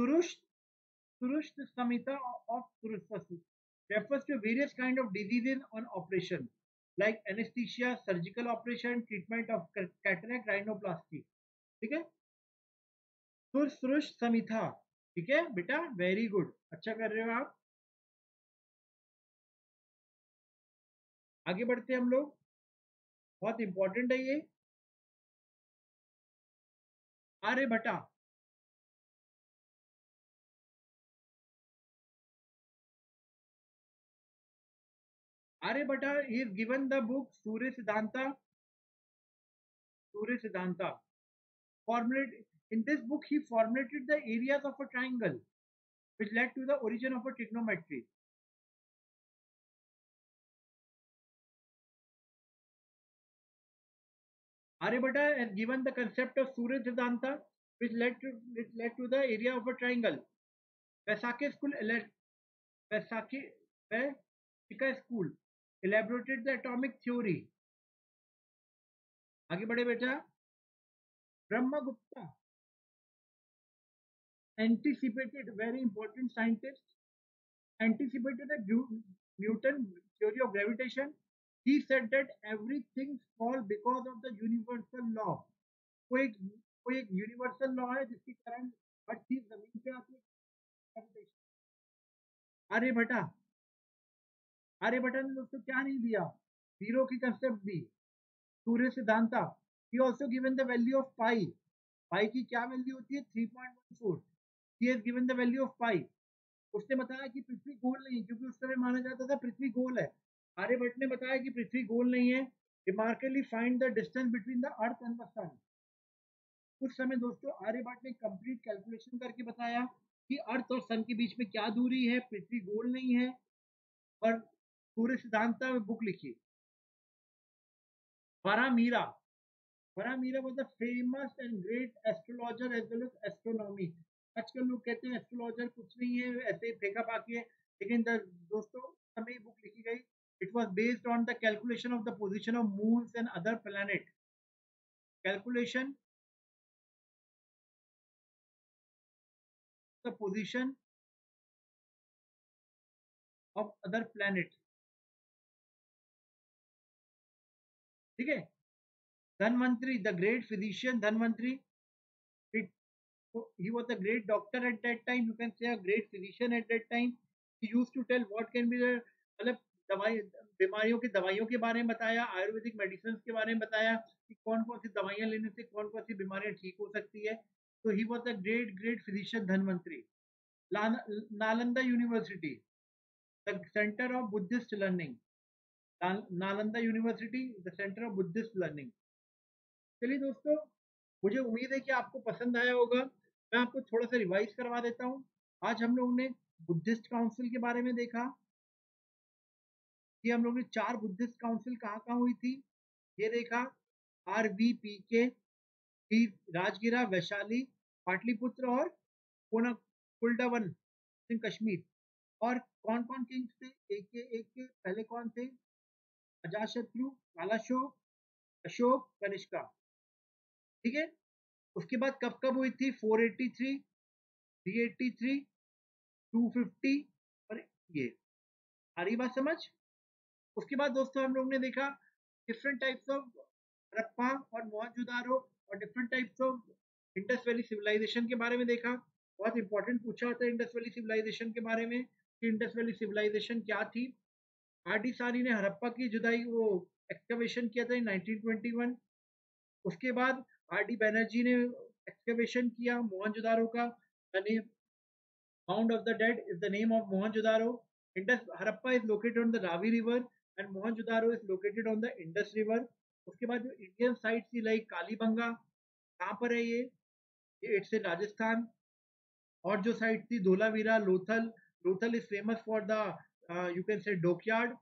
Sushruta Samhita of Sushruta refers to various kind of diseases on operation like anaesthesia, surgical operation, treatment of cataract, rhinoplasty, ठीक है। सुरुष्ट संहिता, ठीक है बेटा, वेरी गुड, अच्छा कर रहे हो आप। आगे बढ़ते हैं हम लोग, बहुत इंपॉर्टेंट है ये। Aryabhatta, Aryabhatta is given the book Surya Siddhanta, Surya Siddhanta. In this book he formulated the areas of a triangle which led to the origin of a trigonometry। Aryabhatta has given the concept of Surya Siddhanta which led to the area of a triangle। Vaisakhi school, Vaisheshika school elaborated the atomic theory। आगे बढ़े बेटा, Brahmagupta, anticipated, very important scientist, anticipated the Newton theory of gravitation। He said that everything falls because of the universal law। कोई एक universal law है जिसके कारण हर चीज जमीन पे आती है, gravitation। आर्यभट्टा ने दोस्तों क्या नहीं दिया, जीरो की कंसेप्ट दी। Surya Siddhanta, he also given the value of pi, pi की क्या वैल्यू होती है 3.14, he has given the value of pi. उसने बताया कि पृथ्वी गोल नहीं है, क्योंकि उस समय माना जाता था पृथ्वी गोल है। आर्यभट्ट ने बताया कि पृथ्वी गोल नहीं है। Remarkably find the distance between the earth and the sun. उस समय दोस्तों आर्यभट्ट ने कंप्लीट कैलकुलेशन करके बताया कि अर्थ और सन के बीच में क्या दूरी है, पृथ्वी गोल नहीं है, और सूर्य सिद्धांता में बुक लिखी। Varahamihira, Varahamihira was a famous and great astrologer as well as astronomy. आजकल लोग कहते हैं एस्ट्रोलॉजर कुछ नहीं है, ऐसे ही फेंका बाकी है, लेकिन दोस्तों समय बुक लिखी गई। It was based on the calculation of the position of moons and other planet. Calculation the position of other planet, ठीक है। Dhanvantari, the great physician Dhanvantari, he was a great doctor at that time, you can say a great physician at that time। He used to tell what can be the, मतलब दवाई बीमारियों की दवाइयों के बारे में बताया, आयुर्वेदिक मेडिसिन के बारे में बताया कि कौन कौन सी दवाइयाँ लेने से कौन कौन सी बीमारियाँ ठीक हो सकती है। तो he was a great great physician. Dhanvantari, Nalanda university, the center of Buddhist learning, Nalanda university the center of Buddhist learning। चलिए दोस्तों, मुझे उम्मीद है कि आपको पसंद आया होगा। मैं आपको थोड़ा सा रिवाइज करवा देता हूँ। आज हम लोगों ने बुद्धिस्ट काउंसिल के बारे में देखा कि हम लोगों ने 4 बुद्धिस्ट काउंसिल कहाँ कहाँ हुई थी ये देखा। RVPK की राजगिरा, वैशाली, पाटलिपुत्र और कुंडलवन कश्मीर। और कौन कौन किंग्स थे? एक के पहले कौन थे? अजातशत्रु, कालाशोक, अशोक, कनिष्का। ठीक है, उसके बाद कब कब हुई थी? 483, 383, 250 और ये सारी बात समझ। उसके बाद दोस्तों हम लोग ने देखा डिफरेंट टाइप्स ऑफ हड़प्पा और मोहनजोदारो और different types of Indus valley civilisation के बारे में देखा। बहुत इंपॉर्टेंट पूछा होता है इंडस वैली सिविलाइजेशन के बारे में, इंडस वैली सिविलाइजेशन क्या थी। आर.डी. सानी ने हड़प्पा की जुदाई वो एक्सकवेशन किया था 1921। उसके बाद आर.डी. बनर्जी ने एक्सकवेशन किया मोहनजोदारो का, mount of the dead is the name of Mohenjodaro. Indus Harappa is located on the Ravi river and Mohenjodaro is located on the Indus river. उसके बाद जो इंडियन साइट थी लाइक कालीबंगा, कहाँ पर है ये? It's in Rajasthan. और जो साइट थी Dholavira, Lothal, Lothal is famous for the you can say dockyard,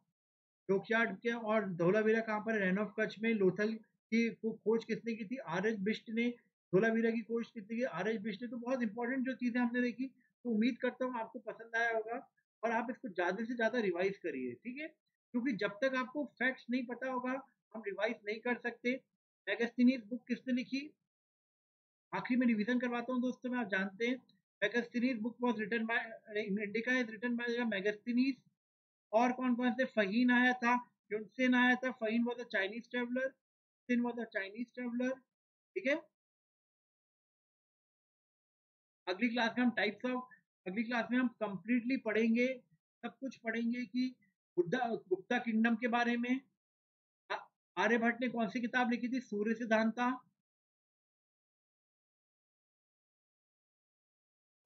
डोकयार्ड के। और धोलावीरा कहाँ पर? रेन ऑफ कच्छ में। लोथल की खोज किसने की थी? R.S. बिष्ट ने। धोलावीरा की खोज किसने की? R.S. बिष्ट ने। तो बहुत इंपॉर्टेंट जो चीज़ें हमने देखी। तो उम्मीद करता हूँ आपको पसंद आया होगा और आप इसको ज़्यादा से ज़्यादा रिवाइज करिए, ठीक है? क्योंकि जब तक आपको फैक्ट्स नहीं पता होगा हम रिवाइज नहीं कर सकते। मेगास्थीनीज बुक किसने लिखी? आखिरी में रिविजन करवाता हूँ दोस्तों, में आप जानते हैं Megasthenes book was written by Indica is written by Megasthenes। और कौन कौन से? Fa-Hien आया था, Yunsen आया था। Fa-Hien was a Chinese traveler, Yunsen was a Chinese traveler। ठीक है, अगली क्लास में हम टाइप्स ऑफ, अगली क्लास में हम कंप्लीटली पढ़ेंगे, सब कुछ पढ़ेंगे कि गुप्ता किंगडम के बारे में। आर्यभट्ट ने कौन सी किताब लिखी थी? सूर्य सिद्धांता।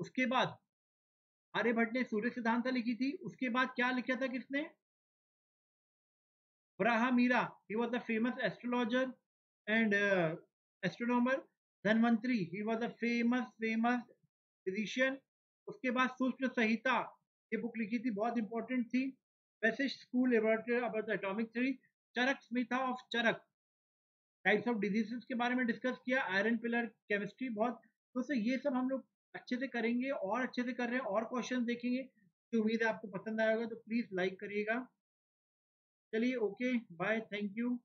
उसके बाद आर्यभट्ट ने सूर्य सिद्धांत लिखी थी। उसके बाद क्या लिखा था किसने? ब्राहमीरा, he was a famous astrologer and astronomer। Dhanvantari, he was a famous physician। उसके बाद सूक्ष्म संहिता, ये बुक लिखी थी, बहुत इंपॉर्टेंट थी। Passage school laboratory about atomic theory. Charak Smita of Charak, types of diseases के बारे में डिस्कस किया। आयरन पिलर केमिस्ट्री, बहुत दोस्तों ये सब हम लोग अच्छे से करेंगे और अच्छे से कर रहे हैं और क्वेश्चन देखेंगे। तो उम्मीद है आपको पसंद आएगा, तो प्लीज़ लाइक करिएगा। चलिए, ओके, बाय, थैंक यू।